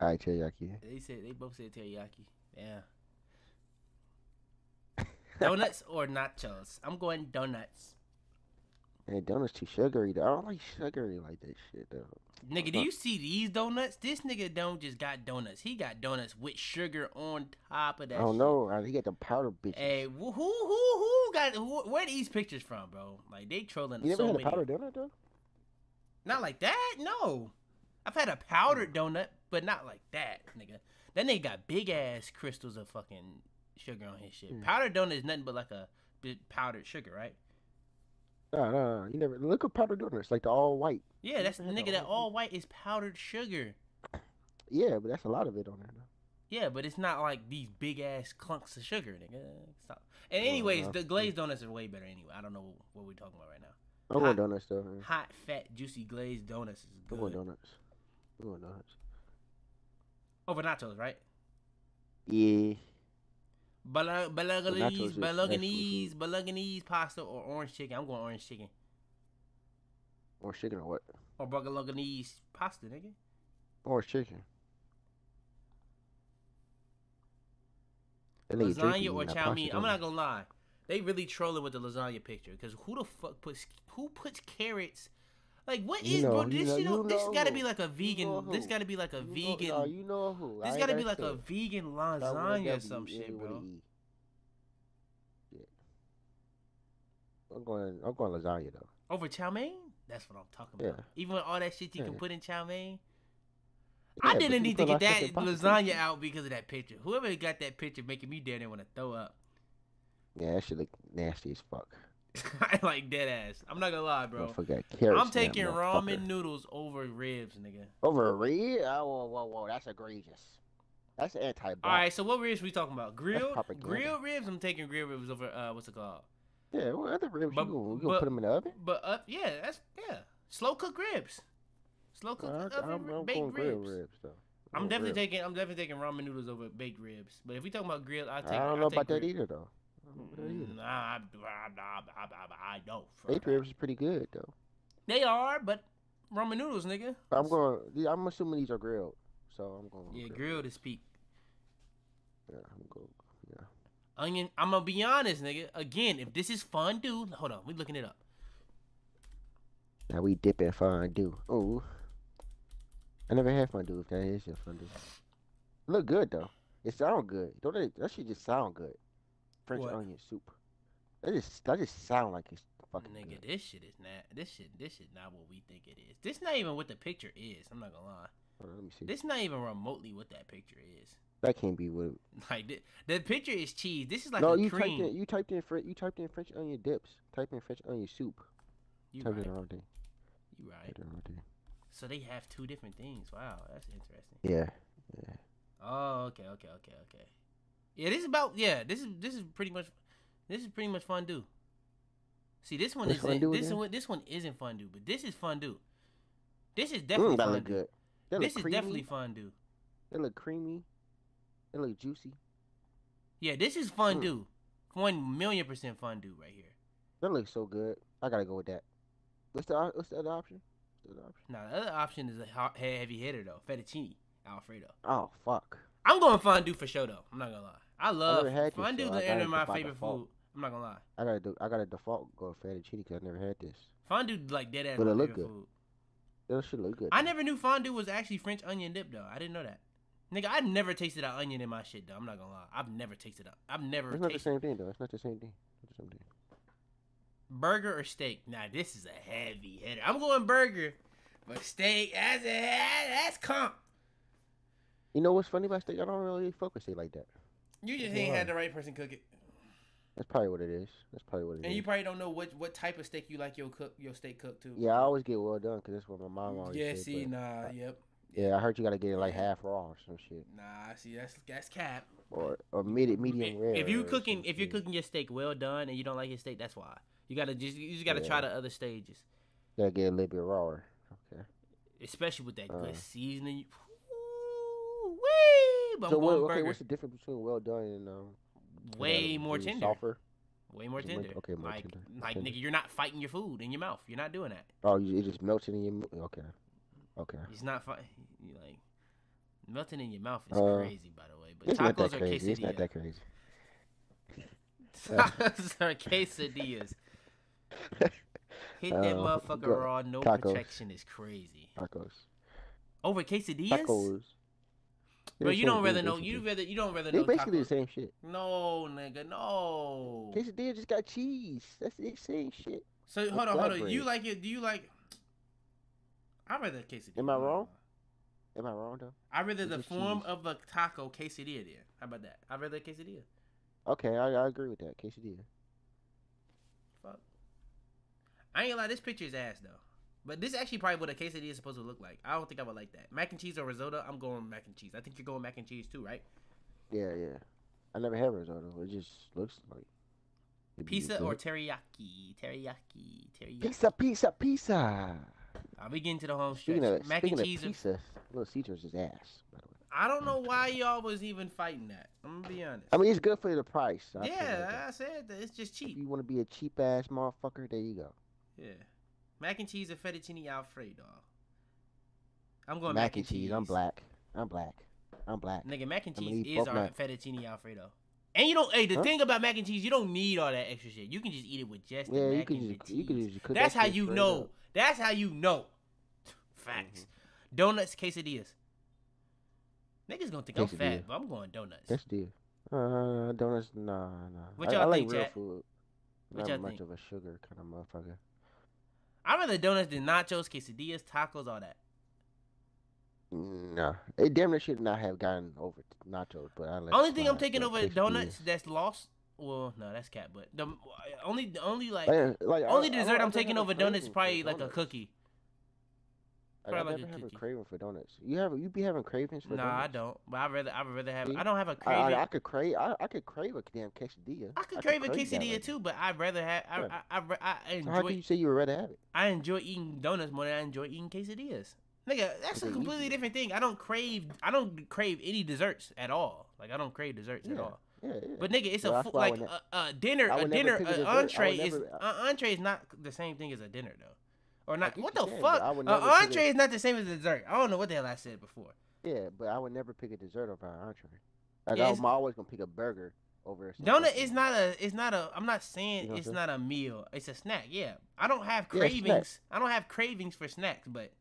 All right, teriyaki. They said they both said teriyaki. Yeah. Donuts or nachos? I'm going donuts. Hey, donuts too sugary though. I don't like sugary like that shit though. Nigga, do you see these donuts? This nigga don't just got donuts. He got donuts with sugar on top of that. I don't shit. know. He got the powder bitches. Hey, who, who, who got? Who, where are these pictures from, bro? Like they trolling. You never so had many. a powder donut though? Not like that, no. I've had a powdered donut, but not like that, nigga. That nigga got big ass crystals of fucking sugar on his shit. Mm. Powdered donut is nothing but like a powdered sugar, right? No, no, no. You never look at powdered donuts, like the all white. Yeah, that's the nigga. All that all white is powdered sugar. Yeah, but that's a lot of it on there, though. Yeah, but it's not like these big ass clunks of sugar, nigga. Stop. And anyways, oh, the glazed donuts are way better anyway. I don't know what we're talking about right now. I want donuts though. Man. Hot, fat, juicy glazed donuts is good. I want donuts. I want donuts. Over nachos, right? Yeah. Bala Bolognese, Bolognese, Bolognese pasta or orange chicken. I'm going orange chicken. Orange chicken or what? Or Bolognese pasta, nigga. Orange chicken. Lasagna or chow mein? I'm not gonna lie, they really trolling with the lasagna picture. Cause who the fuck puts who puts carrots? Like what is bro? This you know this gotta be like a vegan. This gotta be like a vegan. You know who? This gotta be like a vegan lasagna or some shit, bro. I'm going. I'm going lasagna though. Over chow mein? That's what I'm talking about. Even with all that shit you can put in chow mein. Yeah, I didn't need to get that lasagna out because of that picture. Whoever got that picture making me dead and want to throw up. Yeah, that shit look nasty as fuck. I like dead ass. I'm not gonna lie, bro. I'm taking ramen noodles over ribs, nigga. Over ribs? Oh, whoa, whoa, whoa. That's egregious. That's anti-black. All right, so what ribs we talking about? Grilled, grilled ribs. I'm taking grilled ribs over uh, what's it called? Yeah, what other ribs? But, you gonna, you gonna put them in the oven? But uh, yeah, that's yeah, slow cooked ribs. Slow cooked uh, oven I'm, baked I'm ribs. ribs though. I'm, I'm definitely ribs. taking I'm definitely taking ramen noodles over baked ribs. But if we talking about grilled, I take. I don't know about that either though. Nah, I, I, I, I, I don't. Baked ribs is pretty good though. They are, but ramen noodles, nigga. I'm going. I'm assuming these are grilled, so I'm going. Yeah, grilled, grilled is peak. Yeah, I'm going. Yeah. Onion. I'm gonna be honest, nigga. Again, if this is fondue, hold on, we looking it up. Now we dipping fondue. Oh. I never had fondue. If that is your fondue, it look good though. It sound good. Don't it? That shit just sound good. French what? Onion soup. That just that just sound like it's fucking nigga. Good. This shit is not. This shit. This shit not what we think it is. This not even what the picture is. I'm not gonna lie. Hold on, let me see. This not even remotely what that picture is. That can't be what. It... Like the, the picture is cheese. This is like no. A you cream. Typed in, you typed in French. You typed in French onion dips. Type in French onion soup. You typed right. in the wrong thing. You right. Typed in the wrong thing. So they have two different things. Wow, that's interesting. Yeah. Yeah. Oh, okay, okay, okay, okay. Yeah, this is about yeah. This is this is pretty much, this is pretty much fondue. See, this one is this one this one isn't fondue, but this is fondue. This is definitely mm, that fondue. Look good. This is creamy. Definitely fondue. It look creamy. It look juicy. Yeah, this is fondue. Mm. One million percent fondue right here. That looks so good. I gotta go with that. What's the what's the other option? Now the other option is a heavy hitter though, fettuccine Alfredo. Oh fuck! I'm going fondue for show though. I'm not gonna lie. I love I fondue. Show. The end of my favorite default. food. I'm not gonna lie. I gotta do. I gotta default go fettuccine because I never had this. Fondue like dead ass. But it look good. Food. It should look good. I never knew fondue was actually French onion dip though. I didn't know that. Nigga, I've never tasted an onion in my shit though. I'm not gonna lie. I've never tasted it. I've never. It's not the same thing though. It's not the same thing. It's the same thing. Burger or steak? Now this is a heavy hitter. I'm going burger, but steak as a that's comp. You know what's funny about steak? I don't really focus it like that. You just ain't had the right person cook it. That's probably what it is. That's probably what it and is. And you probably don't know what what type of steak you like your cook your steak cooked to. Yeah, I always get well done because that's what my mom always. Yeah, said, see, nah, I, yep. Yeah, I heard you gotta get it like half raw or some shit. Nah, see, that's that's cap. Or or medium medium rare. If you cooking if you're cooking your steak well done and you don't like your steak, that's why. You gotta just you just gotta yeah. try the other stages. Gotta get a little bit rawer, okay. Especially with that uh, good seasoning. Ooh, wee, but so what, okay, what's the difference between well done and um? Way more tender. Sulfur? Way more tender. Okay, more like, tender. Like tender. Nigga, you're not fighting your food in your mouth. You're not doing that. Oh, you just melting in your mouth. Okay, okay. It's not fight. Like melting in your mouth is uh, crazy, by the way. But it's tacos not that are crazy. quesadillas. It's not that crazy. Tacos are quesadillas. Hit that uh, motherfucker go. raw, no Tacos. protection is crazy. Tacos over quesadillas. Tacos. Bro, you don't really know. You rather you don't really know. They basically tacos. the same shit. No, nigga, no. Quesadilla just got cheese. That's the same shit. So hold on, hold on. You like it? Do you like? I rather quesadilla. Am I wrong? Am I wrong though? I rather the form cheese. of a taco quesadilla. There. How about that? I rather quesadilla. Okay, I, I agree with that. Quesadilla. Fuck. I ain't gonna lie, this picture is ass though. But this is actually probably what a quesadilla is supposed to look like. I don't think I would like that. Mac and cheese or risotto? I'm going mac and cheese. I think you're going mac and cheese too, right? Yeah, yeah. I never had risotto. It just looks like. Pizza or teriyaki? Teriyaki. Teriyaki. Pizza, pizza, pizza. Are we getting to the home stretch? Of, mac and cheese. Pizza, or... Little Caesar's is ass, by the way. I don't know why y'all was even fighting that. I'm gonna be honest. I mean, it's good for the price. I yeah, like I said that. It's just cheap. If you want to be a cheap ass motherfucker? There you go. Yeah. Mac and cheese or fettuccine alfredo? I'm going mac, mac and cheese. cheese. I'm black. I'm black. I'm black. Nigga, mac and cheese is our mac. fettuccine alfredo. And you don't. Hey, the huh? thing about mac and cheese, you don't need all that extra shit. You can just eat it with just yeah, the mac and just, cheese. You can just cook That's that how you know. Up. That's how you know. Facts. Mm-hmm. Donuts, quesadillas. Niggas gonna think quesadilla. I'm fat, but I'm going donuts. Quesadilla. Uh, donuts, nah, nah. What y'all think, like real food. What y'all think? Not much of a sugar kind of motherfucker. I rather donuts than nachos, quesadillas, tacos, all that. Nah, they damn near should not have gotten over nachos. But I like only thing I'm taking over donuts that's lost. Well, no, that's cat. But the only, the only like, like, like only I, dessert I, I, I'm I taking over donuts is probably donuts. like a cookie. I probably like never a have cookie. a craving for donuts. You have you be having cravings for nah, donuts? Nah, I don't. But I rather I rather have. See? I don't have a craving. I, I, I could crave. I, I could crave a damn quesadilla. I could I crave, crave a quesadilla like too, but I rather have. I yeah. I, I, I, I enjoy. So how can you say you would rather have it? I enjoy eating donuts more than I enjoy eating quesadillas. Nigga, that's a completely different thing. I don't crave, I don't crave any desserts at all. Like I don't crave desserts yeah, at all. Yeah, yeah. But nigga, it's well, a like a, a dinner, a dinner, an entree never, is an entree is not the same thing as a dinner though, or not. What the can, fuck? An entree is not the same as a dessert. I don't know what the hell I said before. Yeah, but I would never pick a dessert over an entree. Like yeah, I'm always gonna pick a burger over a snack. Donut is not a, it's not a. I'm not saying you know it's saying? not a meal. It's a snack. Yeah, I don't have cravings. Yeah, I don't have cravings for snacks, but.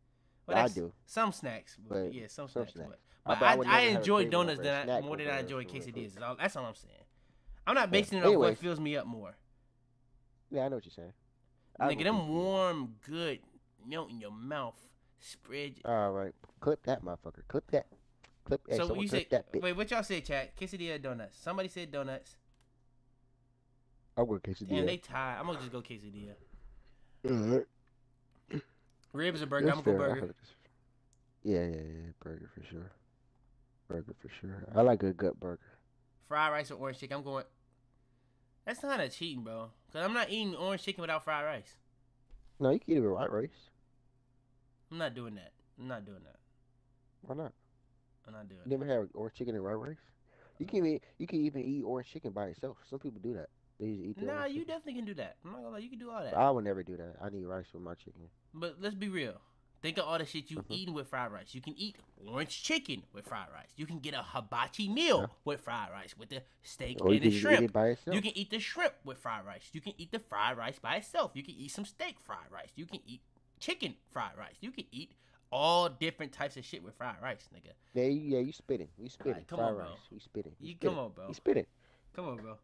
Well, I do some snacks, but, but yeah, some, some snacks. snacks. But, but I, I, I enjoy donuts than I, more than I enjoy quesadillas. That's all I'm saying. I'm not basing yeah. it on what fills me up more. Yeah, I know what you're saying. I Nigga, them warm, good, melt in your mouth, spread. All right, clip that motherfucker. Clip that. Clip. Hey, so you say, that wait, what y'all say, chat? Quesadilla or donuts? Somebody said donuts. I will quesadilla. Damn, they tired. I'm gonna just go quesadilla. Mm-hmm. Ribs or burger? That's I'm gonna go burger. Yeah, yeah, yeah. Burger for sure. Burger for sure. I like a gut burger. Fried rice or orange chicken? I'm going. That's kind of cheating, bro. Cause I'm not eating orange chicken without fried rice. No, you can eat it with white rice. I'm not doing that. I'm not doing that. Why not? I'm not doing. You never had orange chicken and white rice? You can even you can even eat orange chicken by itself. Some people do that. Nah, you chicken. definitely can do that. I'm not gonna lie, you can do all that. I would never do that. I need rice with my chicken. But let's be real. Think of all the shit you mm-hmm. eating with fried rice. You can eat orange chicken with fried rice. You can get a hibachi meal huh? with fried rice with the steak or and the shrimp. Eat it by itself. You can eat the shrimp with fried rice. You can eat the fried rice by itself. You can eat some steak fried rice. You can eat chicken fried rice. You can eat all different types of shit with fried rice, nigga. Yeah, you, yeah, you spitting. You spitting. Right, come fried on, bro. Rice. You spitting. You, you spitting. Come on, bro. You spitting. Come on, bro.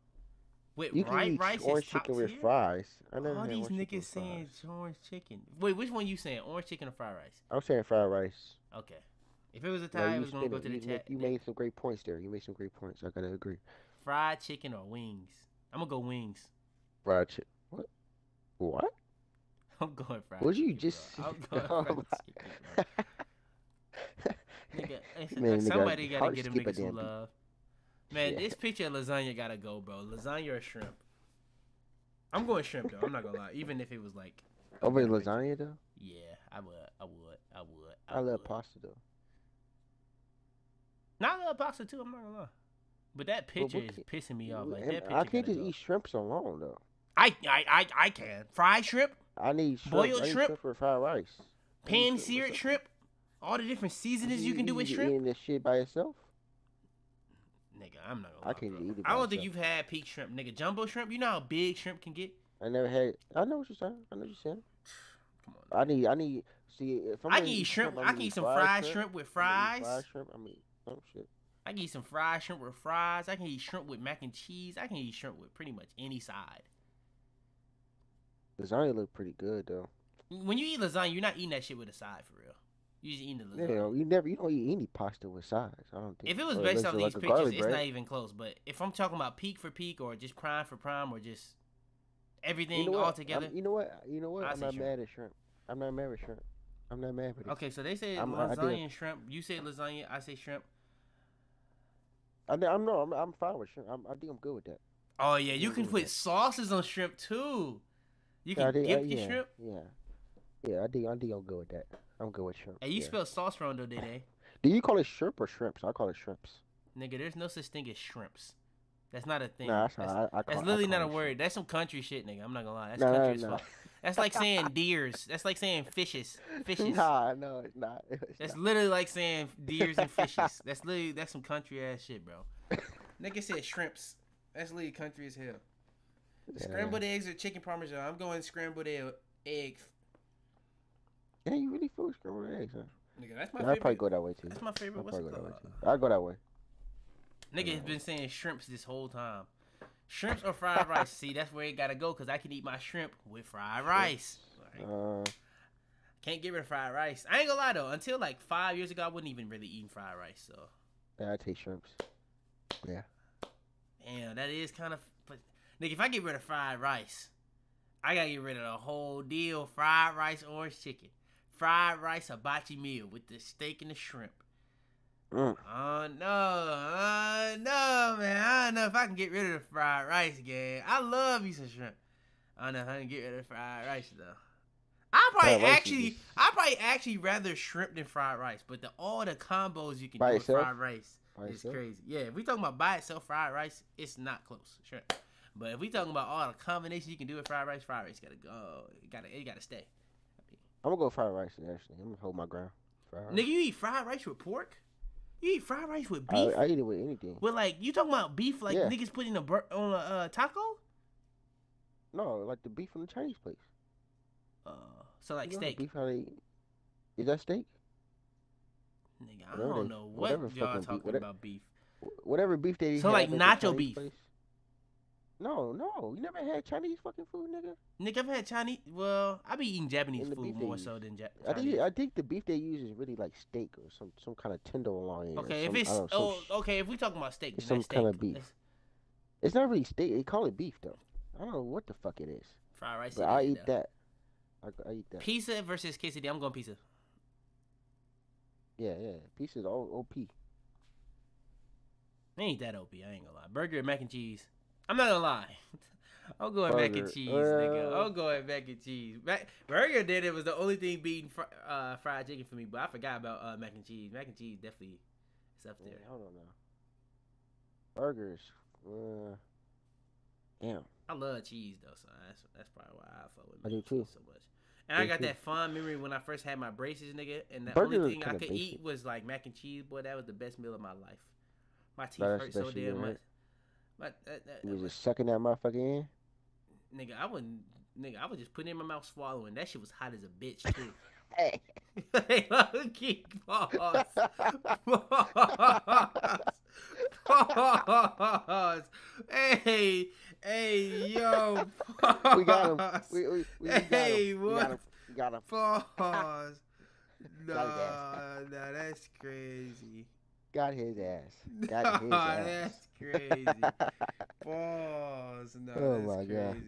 Wait, you can eat rice orange chicken with fries. I never All these niggas saying orange chicken. Wait, which one you saying? Orange chicken or fried rice? I'm saying fried rice. Okay. If it was a tie, no, it was going to go to the chat. You made some great points there. You made some great points. I got to agree. Fried chicken or wings? I'm going to go wings. Fried chicken. What? What? I'm going fried chicken. What you just bro. I'm going fried chicken, nigga, Man, somebody got to get a nigga some love. Man, yeah. This picture of lasagna gotta go, bro. Lasagna or shrimp? I'm going shrimp, though. I'm not gonna lie. Even if it was like over okay, lasagna, though. Yeah, I would. I would. I would. I, I would. love pasta, though. Not I love pasta too. I'm not gonna lie. But that picture well, is pissing me off. Like that picture. I can't just go. eat shrimp so long, though. I I I, I can fried shrimp. I need shrimp. boiled I need shrimp. shrimp for fried rice. Pan seared shrimp. All the different seasonings you, you can do with shrimp. Eating this shit by yourself. Nigga, I'm not gonna lie, I can't bro. eat it. I don't myself. think you've had peak shrimp, nigga. Jumbo shrimp, you know how big shrimp can get? I never had. I know what you're saying. I know what you're saying. Come on. I need. I need. See, if I'm I can eat shrimp. shrimp I can eat some fried shrimp, shrimp with fries. Fried shrimp. I mean, some shit. I can eat some fried shrimp with fries. I can eat shrimp with mac and cheese. I can eat shrimp with pretty much any side. Lasagna look pretty good though. When you eat lasagna, you're not eating that shit with a side for real. You just eating the lasagna. Yeah, you never, you don't eat any pasta with sides. I don't think. If it was based on these like pictures, it's bread. Not even close. But if I'm talking about peak for peak, or just prime for prime, or just everything you know all what? together, I'm, you know what? You know what? I'm not shrimp. mad at shrimp. I'm not mad at shrimp. I'm not mad at it. Okay, so they say I'm, lasagna and shrimp. You say lasagna. I say shrimp. I, I'm no. I'm, I'm fine with shrimp. I'm, I think I'm good with that. Oh yeah, you I'm can put sauces on shrimp too. You can did, gift uh, yeah, your shrimp. Yeah. Yeah, I think I think I'm good with that. I'm good with shrimp. Hey, you yeah. spelled sauce wrong though, did they? Do you call it shrimp or shrimps? I call it shrimps. Nigga, there's no such thing as shrimps. That's not a thing. Nah, that's, that's, not, I, I call, that's literally not a word. Shrimp. That's some country shit, nigga. I'm not gonna lie. That's nah, country nah, as nah. fuck. That's like saying deers. That's like saying fishes. Fishes. Nah, no, it's not. It's that's not. literally like saying deers and fishes. That's literally that's some country ass shit, bro. Nigga said shrimps. That's literally country as hell. Yeah. Scrambled eggs or chicken parmesan? I'm going scrambled egg. egg. Yeah, you really fool scrambled eggs, huh? Nigga, that's my yeah, favorite. I'd probably go that way, too. That's my favorite. I'd What's it called? I'd go that way. Nigga has been saying shrimps this whole time. Shrimps or fried rice? See, that's where it gotta go, because I can eat my shrimp with fried rice. Like, uh, can't get rid of fried rice. I ain't gonna lie, though. Until, like, five years ago, I wasn't even really eating fried rice, so. Yeah, I take shrimps. Yeah. Damn, that is kind of... But, nigga, if I get rid of fried rice, I gotta get rid of the whole deal. Fried rice, orange chicken. Fried rice hibachi meal with the steak and the shrimp. Mm. Oh, no. Oh, no, man. I don't know if I can get rid of the fried rice, gang. I love me some shrimp. I don't know how to get rid of fried rice, though. I probably actually I probably actually rather shrimp than fried rice, but the all the combos you can do with fried rice is crazy. Yeah, if we talking about by itself fried rice, it's not close. Shrimp. But if we talking about all the combinations you can do with fried rice, fried rice gotta go. It gotta it gotta stay. I'm gonna go fried rice, actually. I'm gonna hold my ground. Nigga, you eat fried rice with pork? You eat fried rice with beef? I, I eat it with anything. But, like, you talking about beef like yeah. niggas putting a bur on a uh, taco? No, like the beef from the Chinese place. Uh, so, like, you steak. Beef how they eat. Is that steak? Nigga, I whatever don't know they, what y'all talking beef, whatever, about beef. Whatever beef they eat. So, like, nacho beef. Place. No, no. You never had Chinese fucking food, nigga? Nigga, I've had Chinese. Well, I be eating Japanese food more so than ja Chinese. I think, I think the beef they use is really like steak or some, some kind of tenderloin. Okay, some, if it's... Know, oh, okay, if we talking about steak, it's some steak. kind of beef. That's... It's not really steak. They call it beef, though. I don't know what the fuck it is. Fried rice. But I eat though. that. I, I eat that. Pizza versus quesadilla. I'm going pizza. Yeah, yeah. Pizza's all O P. They ain't that O P. I ain't gonna lie. Burger and mac and cheese. I'm not gonna lie. I'll go at mac and cheese, uh, nigga. I'll go at mac and cheese. Mac burger did it was the only thing beating fr uh, fried chicken for me, but I forgot about uh, mac and cheese. Mac and cheese definitely is up there. Yeah, hold on now. Burgers. Uh, damn. I love cheese though, so that's that's probably why I fuck with mac and cheese so much. And I got that fond memory when I first had my braces, nigga, and the burger only thing I could basic. eat was like mac and cheese. Boy, that was the best meal of my life. My teeth that's hurt so damn much. But uh, uh, you was just sucking that motherfucker in? Nigga, I wouldn't. Nigga, I was just putting it in my mouth, swallowing. That shit was hot as a bitch too. Hey, hey, keep pause. Pause. Pause. Hey, hey, yo. Pause. We got him. We we we got him. Hey, what? We got him. We got him. Pause. No, no, that's crazy. Got his ass. Got his ass. That's crazy. Balls. No, oh that's my crazy. God.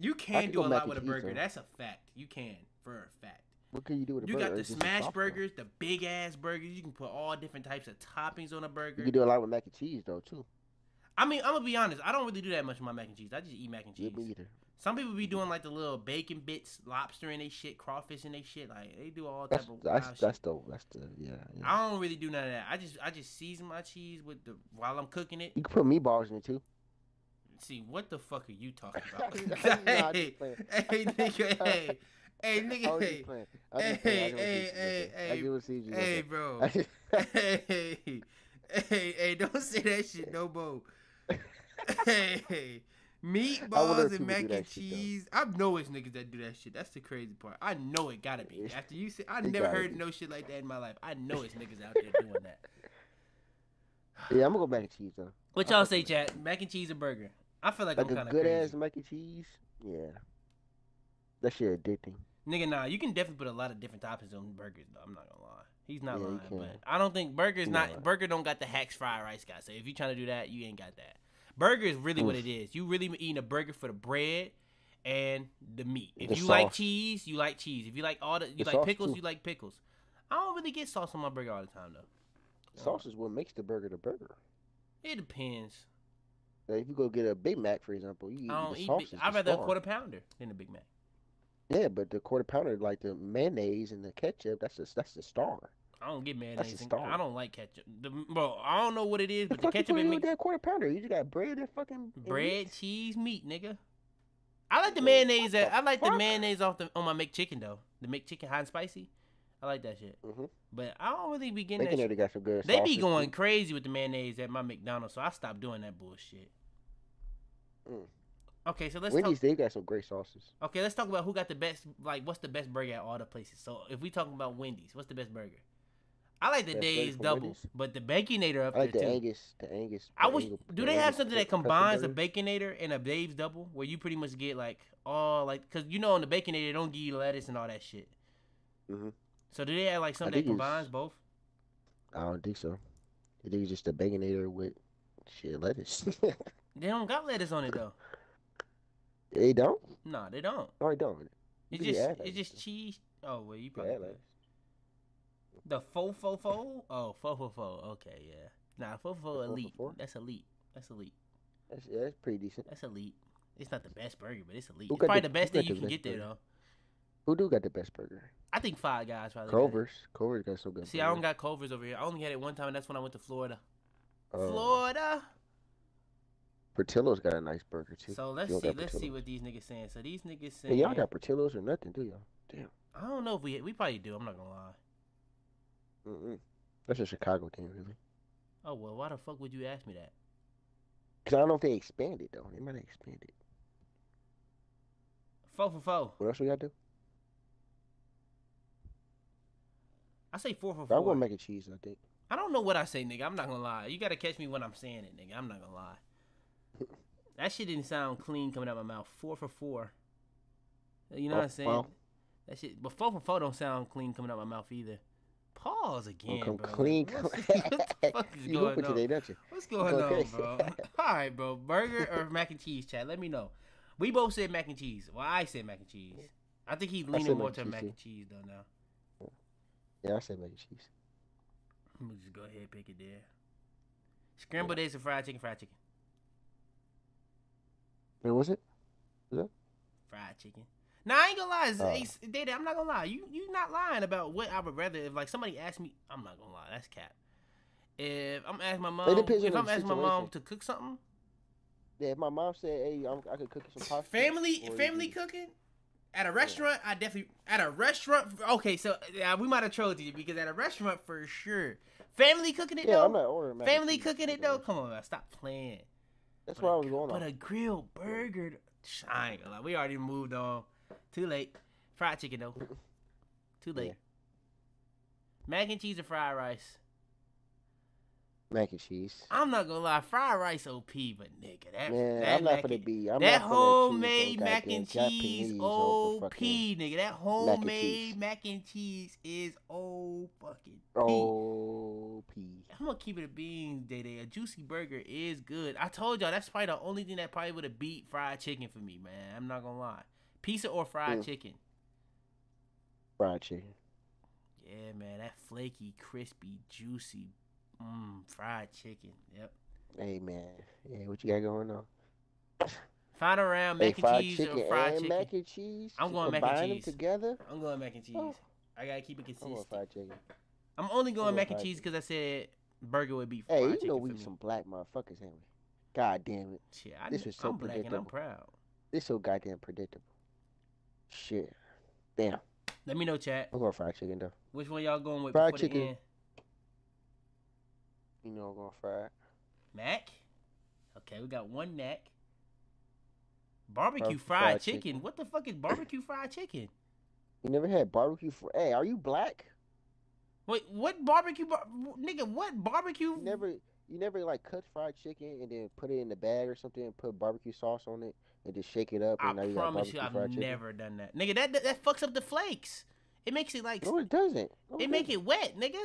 You can, can do a lot with a burger. Though. That's a fact. You can, for a fact. What can you do with a you burger? You got the smash burgers, one? the big ass burgers. You can put all different types of toppings on a burger. You can do a lot with mac and cheese, though, too. I mean, I'm going to be honest. I don't really do that much with my mac and cheese. I just eat mac and cheese. Yeah, me either. Some people be doing, like, the little bacon bits, lobster in they shit, crawfish in they shit. Like, they do all type that's, of wild that's, shit. That's the, that's the, yeah, yeah. I don't really do none of that. I just I just season my cheese with the, while I'm cooking it. You can put meatballs in it, too. See, what the fuck are you talking about? Hey, hey, nigga, hey. Hey, nigga, hey. Hey, hey, hey, hey. Hey, bro. Hey, hey, hey, don't say that shit no more. Hey, hey. Meatballs and mac and cheese. Shit, I know it's niggas that do that shit. That's the crazy part. I know it gotta be. After you say, I it never heard be. no shit like that in my life. I know it's niggas out there doing that. Yeah, I'm gonna go mac and cheese though. What y'all say, chat? Mac and cheese or burger? I feel like, like I'm kind of good crazy. ass mac and cheese. Yeah, that shit addicting. Nigga, nah, you can definitely put a lot of different toppings on burgers, though. I'm not gonna lie. He's not yeah, lying, but I don't think burgers yeah. not burger don't got the hacks fried rice guy. So if you trying to do that, you ain't got that. Burger is really Oof. what it is. You really eating a burger for the bread and the meat. If the you sauce. like cheese, you like cheese. If you like all the you the like pickles, too. you like pickles. I don't really get sauce on my burger all the time though. Sauce is what makes the burger the burger. It depends. Like if you go get a Big Mac, for example, you I don't eat. Big, I'd rather star. a quarter pounder than a Big Mac. Yeah, but the quarter pounder, like the mayonnaise and the ketchup, that's just that's the star. I don't get mayonnaise. And, I don't like ketchup. The, bro, I don't know what it is, but the, the ketchup and meat. That quarter pounder, you just got bread and fucking bread, meat. cheese, meat, nigga. I like the mayonnaise. That, I like fuck? the mayonnaise off the on my McChicken though. The McChicken hot and spicy. I like that shit. Mm-hmm. But I don't really be getting they that. Shit. Got some good they be going too. crazy with the mayonnaise at my McDonald's, so I stopped doing that bullshit. Mm. Okay, so let's Wendy's, talk... they got some great sauces. Okay, let's talk about who got the best, like, what's the best burger at all the places. So, if we talking about Wendy's, what's the best burger? I like the best Dave's Double, Wendy's. but the Baconator up I like there, the too. Angus, the Angus. I wish, do they have something that combines a Baconator and a Dave's Double, where you pretty much get, like, all, like, because, you know, on the Baconator, they don't give you lettuce and all that shit. Mm-hmm. So, do they have, like, something that combines both? I don't think so. I think it's just a Baconator with, shit, lettuce. They don't got lettuce on it, though. They don't? No, they don't. No, they don't. It's just, it's like just cheese. Oh, well, you probably. Like. The fo fo fo. Oh, fo fo fo. Okay, yeah. Nah, fo fo elite. Fo, fo, fo. That's elite. That's elite. That's yeah, that's pretty decent. That's elite. It's not the best burger, but it's elite. Who it's probably the, the best thing you can get burger. there though. Who do got the best burger? I think Five Guys probably. Culver's. Got Culver's got so good. See, burger. I don't got Culver's over here. I only had it one time, and that's when I went to Florida. Um. Florida. Portillo's got a nice burger too. So let's see, let's see what these niggas saying. So these niggas saying, hey, y'all got Portillo's or nothing, do y'all? Damn. I don't know if we we probably do. I'm not gonna lie. Mm-mm. That's a Chicago thing, really. Oh well, why the fuck would you ask me that? Cause I don't know if they expanded though. They might have expanded. Four for four. What else we gotta do? I say four for four. I'm gonna make a cheese. I think. I don't know what I say, nigga. I'm not gonna lie. You gotta catch me when I'm saying it, nigga. I'm not gonna lie. That shit didn't sound clean coming out of my mouth. Four for four. You know oh, what I'm saying? Wow. That shit, but four for four don't sound clean coming out of my mouth either. Pause again, come bro. Clean. What the fuck is you going on? Today, don't you? What's going okay. on, bro? All right, bro. Burger or mac and cheese, chat? Let me know. We both said mac and cheese. Well, I said mac and cheese. I think he's leaning more to mac and cheese, though, now. Yeah, I said mac and cheese. I'm going to just go ahead and pick it there. Scrambled yeah. eggs and fried chicken, fried chicken. Where was it? Was that? Fried chicken. Nah, I ain't gonna lie. It's, uh, it's, Dada, I'm not gonna lie. You you not lying about what I would rather. If like somebody asked me, I'm not gonna lie. That's cap. If I'm asking my mom, if I'm asking situation. my mom to cook something. Yeah, if my mom said, "Hey, I'm, I could cook some pasta." Family family cooking at a restaurant. Yeah. I definitely at a restaurant. Okay, so yeah, we might have trolled you because at a restaurant for sure. Family cooking it yeah, though. I'm not ordering. Family cooking it though. Come on, man, stop playing. That's what I was going on. But a grilled burger, I ain't gonna lie. We already moved on. Too late. Fried chicken though. Too late. Yeah. Mac and cheese or fried rice? Mac and cheese. I'm not gonna lie, fried rice O P, but nigga, that man, that I'm not gonna be. I'm that homemade mac and cheese O P, nigga. That homemade mac and cheese is O fucking P. O P. I'm gonna keep it a bean, Day-Day. A juicy burger is good. I told y'all that's probably the only thing that probably would have beat fried chicken for me, man. I'm not gonna lie. Pizza or fried mm. chicken? Fried chicken. Yeah, man, that flaky, crispy, juicy. Mmm, fried chicken. Yep. Hey man, hey, what you got going on? Final round, mac hey, and cheese or fried chicken? Mac and cheese. I'm going mac and cheese. Them together. I'm going mac and cheese. Oh. I gotta keep it consistent. I'm, fried chicken. I'm only going I'm mac and cheese because I said burger would be fried chicken. Hey, you know we some black motherfuckers, ain't we? God damn it. Shit, I this was so I'm predictable. Black and I'm proud. This so goddamn predictable. Shit. Damn. Let me know, chat. I'm going fried chicken though. Which one y'all going with? Fried chicken. You know I'm going fried. Mac? Okay, we got one Mac. Barbecue Barbe fried, fried chicken. chicken. What the fuck is barbecue fried chicken? You never had barbecue fried... Hey, are you black? Wait, what barbecue... Bar... Nigga, what barbecue... You never... you never like cut fried chicken and then put it in the bag or something and put barbecue sauce on it and just shake it up? And I now you promise you, I've chicken? never done that, nigga. That that fucks up the flakes. It makes it like no, it doesn't. No, it, it make doesn't. it wet, nigga.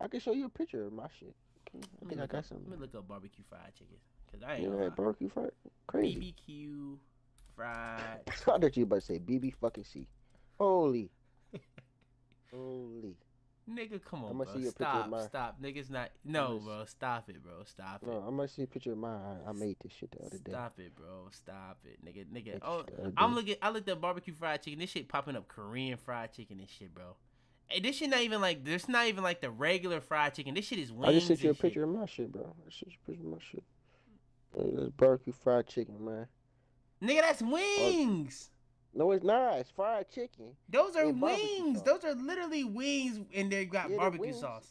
I can show you a picture of my shit. I let think I got up, something. Let me look up barbecue fried chicken because I ain't. You ever had barbecue fried? Crazy. B B Q fried. I thought that you about to say B B fucking C. Holy. Holy. Nigga, come on, bro. Stop, my... stop. Nigga's not... No, gonna... bro. Stop it, bro. Stop it. No, I'm going to see a picture of mine. I made this shit the other day. Stop it, bro. Stop it, nigga. Nigga. Oh, I'm looking... I looked at barbecue fried chicken. This shit popping up Korean fried chicken and shit, bro. Hey, this shit not even like... This not even like the regular fried chicken. This shit is wings. I just sent you a picture shit. of my shit, bro. I sent you a picture of my shit. That's barbecue fried chicken, man. Nigga, that's wings. Bar No, it's not. It's fried chicken. Those are wings. Those are literally wings, and they got yeah, barbecue sauce.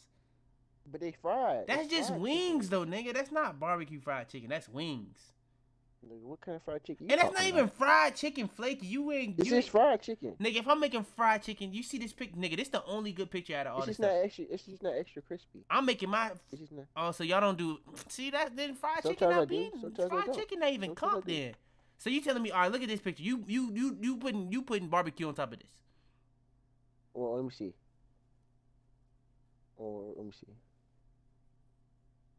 But they fried. That's it's just fried wings, chicken. though, nigga. That's not barbecue fried chicken. That's wings. What kind of fried chicken? You and that's not even about? fried chicken flaky. You ain't. This you is ain't, fried chicken, nigga. If I'm making fried chicken, you see this pic, nigga. This the only good picture out of all it's this. It's not stuff. extra. It's just not extra crispy. I'm making my. It's just not. Oh, so y'all don't do. See that? Then fried Sometimes chicken not being fried chicken not even cooked then. So you telling me, all right, look at this picture. You you you you putting you putting barbecue on top of this. Well, let me see. Or let me see.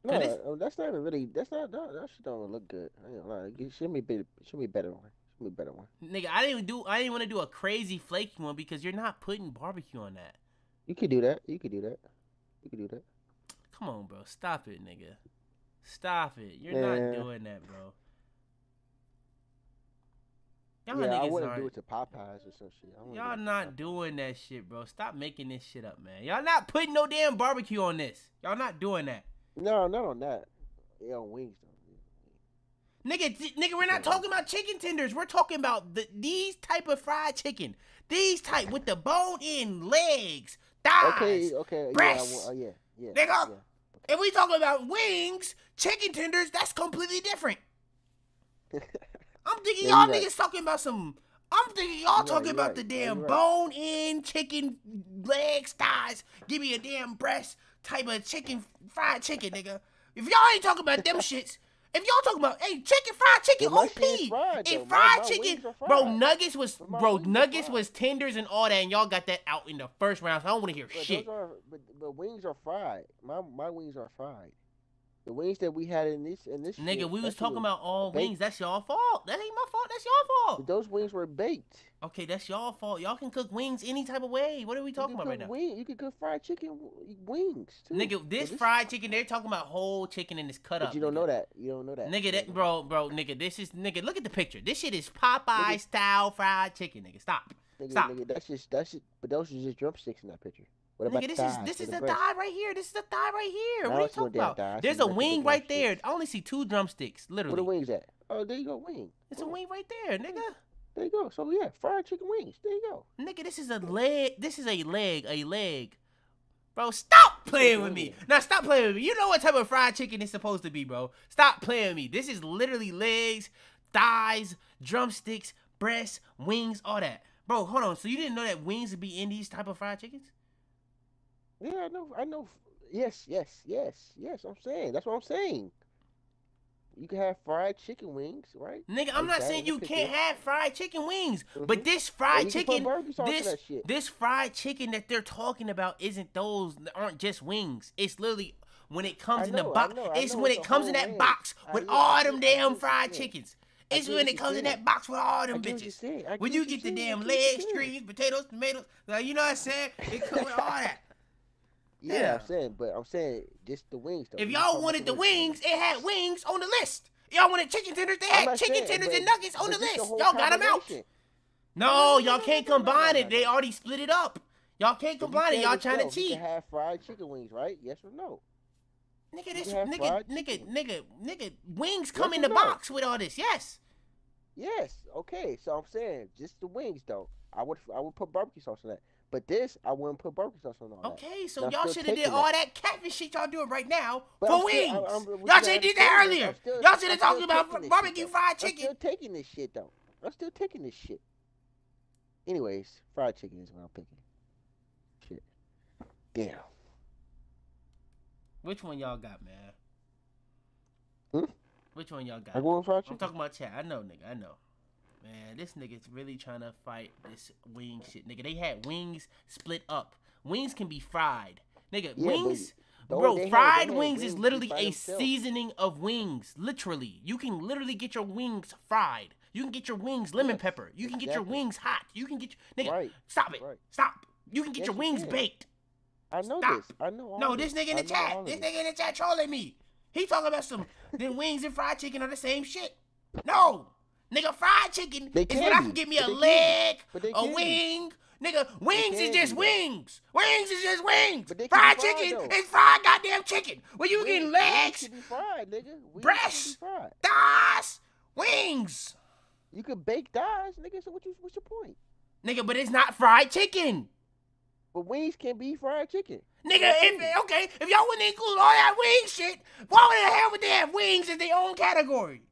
No, that, that's not even really. That's not that. That shit don't look good. I ain't gonna lie. Should be better. Should be better one. Should be better one. Nigga, I didn't do. I didn't want to do a crazy flaky one because you're not putting barbecue on that. You could do that. You could do that. You could do that. Come on, bro. Stop it, nigga. Stop it. You're yeah. not doing that, bro. Y'all yeah, I wouldn't do it to Popeyes or some shit. Y'all not doing that shit, bro. Stop making this shit up, man. Y'all not putting no damn barbecue on this. Y'all not doing that. No, not on that. Yeah, on wings, though. Nigga, nigga, we're not talking about chicken tenders. We're talking about the, these type of fried chicken. These type with the bone-in legs, thighs, okay, okay, breasts. Yeah, I, uh, yeah, yeah, nigga, yeah, okay. If we talking about wings, chicken tenders, that's completely different. I'm thinking y'all yeah, niggas right. talking about some. I'm thinking y'all all talking right, about right. the damn right. bone-in chicken legs, thighs. Give me a damn breast type of chicken fried chicken, nigga. If y'all ain't talking about them shits, if y'all talking about hey chicken fried chicken yeah, O P, fried, and fried my, my chicken, fried. bro nuggets was my bro nuggets was tenders and all that, and y'all got that out in the first round. So I don't want to hear but shit. Are, but, but wings are fried. My my wings are fried. The wings that we had in this in this nigga, shit, we was talking about all baked. wings. That's y'all fault. That ain't my fault. That's y'all fault. But those wings were baked. Okay, that's y'all fault. Y'all can cook wings any type of way. What are we talking about right now? Wing. You can cook fried chicken wings too. Nigga, this, this fried chicken, they're talking about whole chicken in this cut but up. You don't nigga. know that. You don't know that. Nigga, that bro, bro, nigga, this is nigga. Look at the picture. This shit is Popeye nigga. style fried chicken, nigga. Stop. Nigga, Stop. Nigga, that's just that's just, but those are just drumsticks in that picture. Nigga, this is this is the thigh right here. This is the thigh right here. What are you talking about? There's a wing right there. I only see two drumsticks, literally. Where the wings at? Oh, there you go, wing. It's a wing right there, nigga. There you go. So yeah, fried chicken wings. There you go. Nigga, this is a leg. This is a leg, a leg. Bro, stop playing with me. Now stop playing with me. You know what type of fried chicken it's supposed to be, bro. Stop playing with me. This is literally legs, thighs, drumsticks, breasts, wings, all that. Bro, hold on. So you didn't know that wings would be in these type of fried chickens? Yeah, I know, I know, yes, yes, yes, yes, I'm saying, that's what I'm saying. You can have fried chicken wings, right? Nigga, I'm not saying you can't have fried chicken wings, mm-hmm. but this fried chicken, this, this fried chicken that they're talking about isn't those, aren't just wings. It's literally when it comes in the box, it's when it comes in that box with all them damn fried chickens. It's when it comes in that box with all them bitches. When you get the damn legs, greens, potatoes, tomatoes, like, you know what I'm saying? It comes with all that. Yeah, yeah, I'm saying, but I'm saying just the wings, though. If y'all wanted the wings, it had wings on the list. Y'all wanted chicken tenders, they had chicken tenders and nuggets on the list. Y'all got them out. No, y'all can't combine it. They already split it up. Y'all can't combine it. Y'all trying to cheat. You can have fried chicken wings, right? Yes or no? Nigga, this nigga, nigga, nigga, nigga, wings come in the box with all this. Yes. Yes. Okay. So I'm saying just the wings, though. I would, I would put barbecue sauce on that. But this, I wouldn't put barbecue sauce on all that. Okay, so y'all should have did all that catfish shit y'all doing right now for wings. Y'all should have did that earlier. Y'all should have talked about barbecue fried chicken. I'm still taking this shit, though. I'm still taking this shit. Anyways, fried chicken is what I'm picking. Shit. Damn. Which one y'all got, man? Hmm? Which one y'all got? I'm talking about chat. I know, nigga. I know. Man, this nigga's really trying to fight this wing shit. Nigga, they had wings split up. Wings can be fried. Nigga, yeah, wings... Bro, fried wings is literally a seasoning of wings. Literally. You can literally get your wings fried. You can get your wings lemon pepper. You can get your wings hot. You can get... Your, nigga, right. stop it. Right. Stop. You can get your wings baked. I know this. I know all No, this nigga in the chat. This nigga in the chat trolling me. He talking about some... Then wings and fried chicken are the same shit. No. Nigga, fried chicken is when I can get me a leg, a wing... Nigga, wings is just wings. Wings is just wings. Fried chicken is fried goddamn chicken. When you getting legs, breasts, thighs, wings. You could bake thighs, nigga. So what you, what's your point? Nigga, but it's not fried chicken. But wings can be fried chicken. Nigga, if, okay, if y'all wouldn't include all that wing shit, why the hell would they have wings in their own category?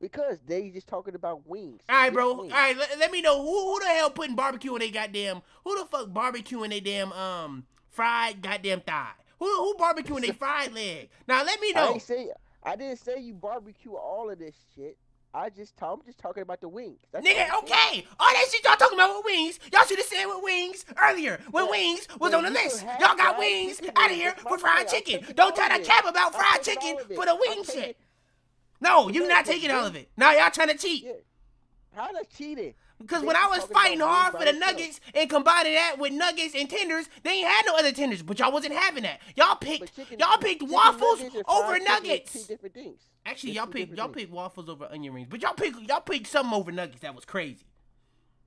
Because they just talking about wings. All right, bro. All right, let, let me know who, who the hell putting barbecue in they goddamn. Who the fuck barbecue in they damn um fried goddamn thigh? Who who barbecue in they fried leg? Now let me know. I, ain't say, I didn't say you barbecue all of this shit. I just I'm just talking about the wings. That's nigga, okay. All that shit y'all talking about with wings. Y'all should have said with wings earlier. When yeah. wings was well, on the list. Y'all got wings out of here for fried chicken. Don't tell that cap about fried chicken for the wing shit. No, you're not taking all of it. Now y'all trying to cheat. Yeah. How to cheat it? Because when I was fighting hard for the nuggets and combining that with nuggets and tenders, they ain't had no other tenders, but y'all wasn't having that. Y'all picked y'all picked waffles over nuggets. Actually, y'all picked y'all picked waffles over onion rings, but y'all picked y'all picked something over nuggets that was crazy.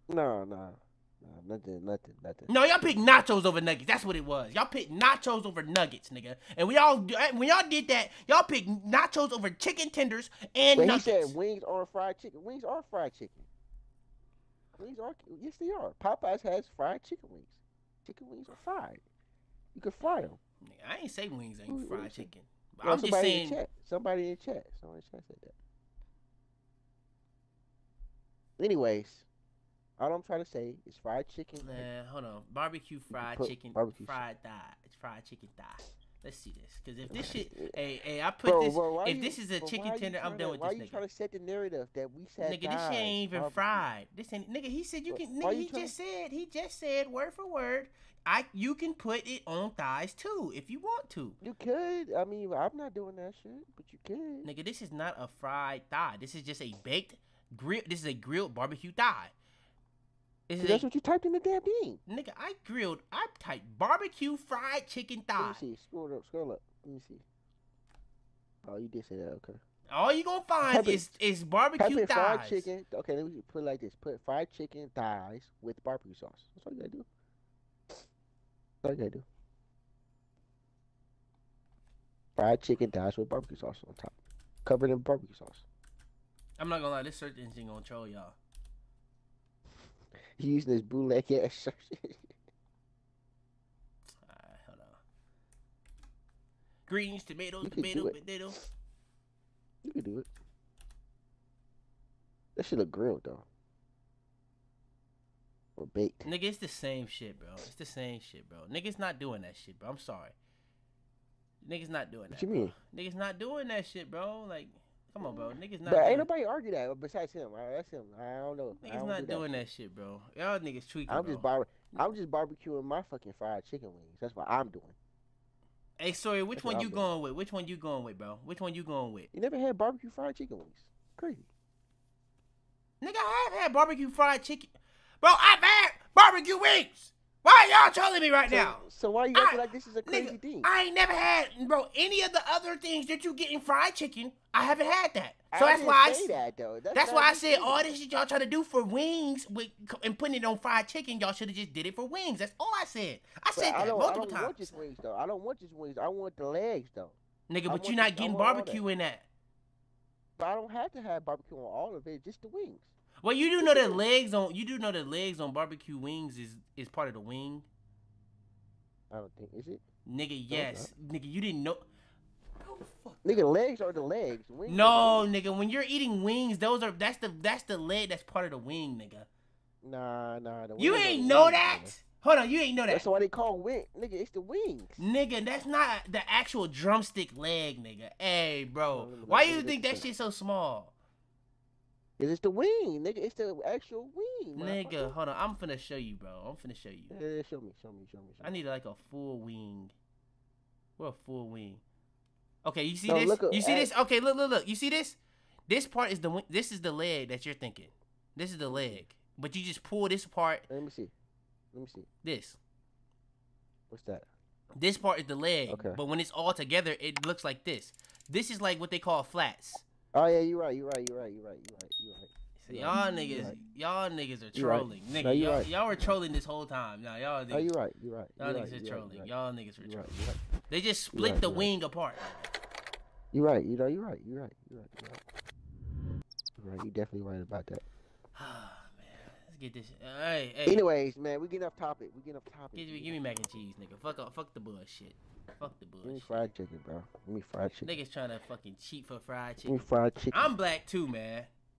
No, no. No, nothing, nothing, nothing. No, y'all picked nachos over nuggets. That's what it was. Y'all picked nachos over nuggets, nigga. And we all, when y'all did that, y'all picked nachos over chicken tenders and but nuggets. He said wings are fried chicken. Wings are fried chicken. Wings are, yes, they are. Popeyes has fried chicken wings. Chicken wings are fried. You can fry them. I ain't say wings ain't Who, fried chicken. No, I'm just saying. In somebody in chat. Somebody in chat said that. Anyways. All I'm trying to say is fried chicken. Man, hold on. Barbecue fried chicken, barbecue fried thigh. It's fried chicken thigh. Let's see this. Because if this shit, hey, hey, I put bro, this, bro, if you, this is a bro, chicken tender, I'm done with this nigga. Why you trying to set the narrative that we said nigga, this shit ain't even barbecue. fried. This ain't, nigga, he said you bro, can, nigga, you he just said, he just said word for word, I, you can put it on thighs too, if you want to. You could. I mean, I'm not doing that shit, but you could. Nigga, this is not a fried thigh. This is just a baked, grill. This is a grilled barbecue thigh. Is that's a, what you typed in the damn thing. Nigga, I grilled, I typed barbecue fried chicken thigh. Let me see, scroll up, scroll up. Let me see. Oh, you did say that, okay. All you gonna find type is, it, is barbecue thighs. Fried chicken, okay, let me put it like this. Put fried chicken thighs with barbecue sauce. That's all you gotta do. That's all you gotta do. Fried chicken thighs with barbecue sauce on top. Covered in barbecue sauce. I'm not gonna lie, this search engine gonna troll y'all. He using his bootleg ass shirt. Alright, hold on. Greens, tomatoes, you tomato, potato. You can do it. That shit look grilled though. Or baked. Nigga, it's the same shit, bro. It's the same shit, bro. Nigga's not doing that shit, bro. I'm sorry. Nigga's not doing that. What you mean? Bro. Nigga's not doing that shit, bro. Like. Come on, bro. Niggas not. But ain't nobody argue that besides him. Right? That's him. I don't know. Niggas don't not do doing that. that shit, bro. Y'all niggas tweaking. I'm bro. just bar I'm just barbecuing my fucking fried chicken wings. That's what I'm doing. Hey, sorry. Which That's one you I'm going doing. with? Which one you going with, bro? Which one you going with? You never had barbecue fried chicken wings. Crazy. Nigga, I have had barbecue fried chicken. Bro, I've had barbecue wings. Why y'all trolling me right so, now? So why you acting like this is a crazy nigga, thing? I ain't never had, bro, any of the other things that you get in fried chicken. I haven't had that. So I that's didn't why say I that, though. That's, that's why I said all this shit y'all trying to do for wings with, and putting it on fried chicken. Y'all should have just did it for wings. That's all I said. I said I that multiple times. I don't times. want just wings though. I don't want just wings. I want the legs though. Nigga, but you're not getting barbecue that. in that. But I don't have to have barbecue on all of it. Just the wings. Well, you do know that legs on you do know that legs on barbecue wings is is part of the wing. I don't think is it. Nigga, yes, nigga, you didn't know. Oh, fuck. Nigga, legs are the legs. Wings no, the legs. Nigga, when you're eating wings, those are that's the that's the leg that's part of the wing, nigga. Nah, nah. The you ain't know wings, that. Nigga. Hold on, you ain't know that. That's why they call wing, nigga. It's the wings, nigga. That's not the actual drumstick leg, nigga. Hey, bro, why you think that shit so small? Cause it's the wing, nigga. It's the actual wing, nigga. Hold on, I'm finna show you, bro. I'm finna show you. Yeah, show me, show me, show me. Show me. I need like a full wing. What a full wing. Okay, you see no, this? Look, you see I, this? Okay, look, look, look. You see this? This part is the this is the leg that you're thinking. This is the leg, but you just pull this part. Let me see. Let me see. This. What's that? This part is the leg, okay. But when it's all together, it looks like this. This is like what they call flats. Oh yeah, you're right. You're right. You're right. You're right. You're right. You're right. See, y'all niggas, y'all niggas are trolling. Right. Nigga, y'all no, right. were trolling this whole time. Nah, y'all. Oh, you're right. You're right. Y'all niggas right. are trolling. Y'all right. niggas were trolling. Right. They just split right. the you're wing right. apart. You're right. You know. You're right. You're right. You're right. You're right. You're right. You're definitely right about that. Get this. Uh, hey, hey. Anyways, man, we get off topic. We get off topic. Give, give me mac and cheese, nigga. Fuck up. Fuck the bullshit. Fuck the bullshit. Give me fried chicken, bro. Give me fried chicken. Niggas trying to fucking cheat for fried chicken. Give me fried chicken. I'm black too, man.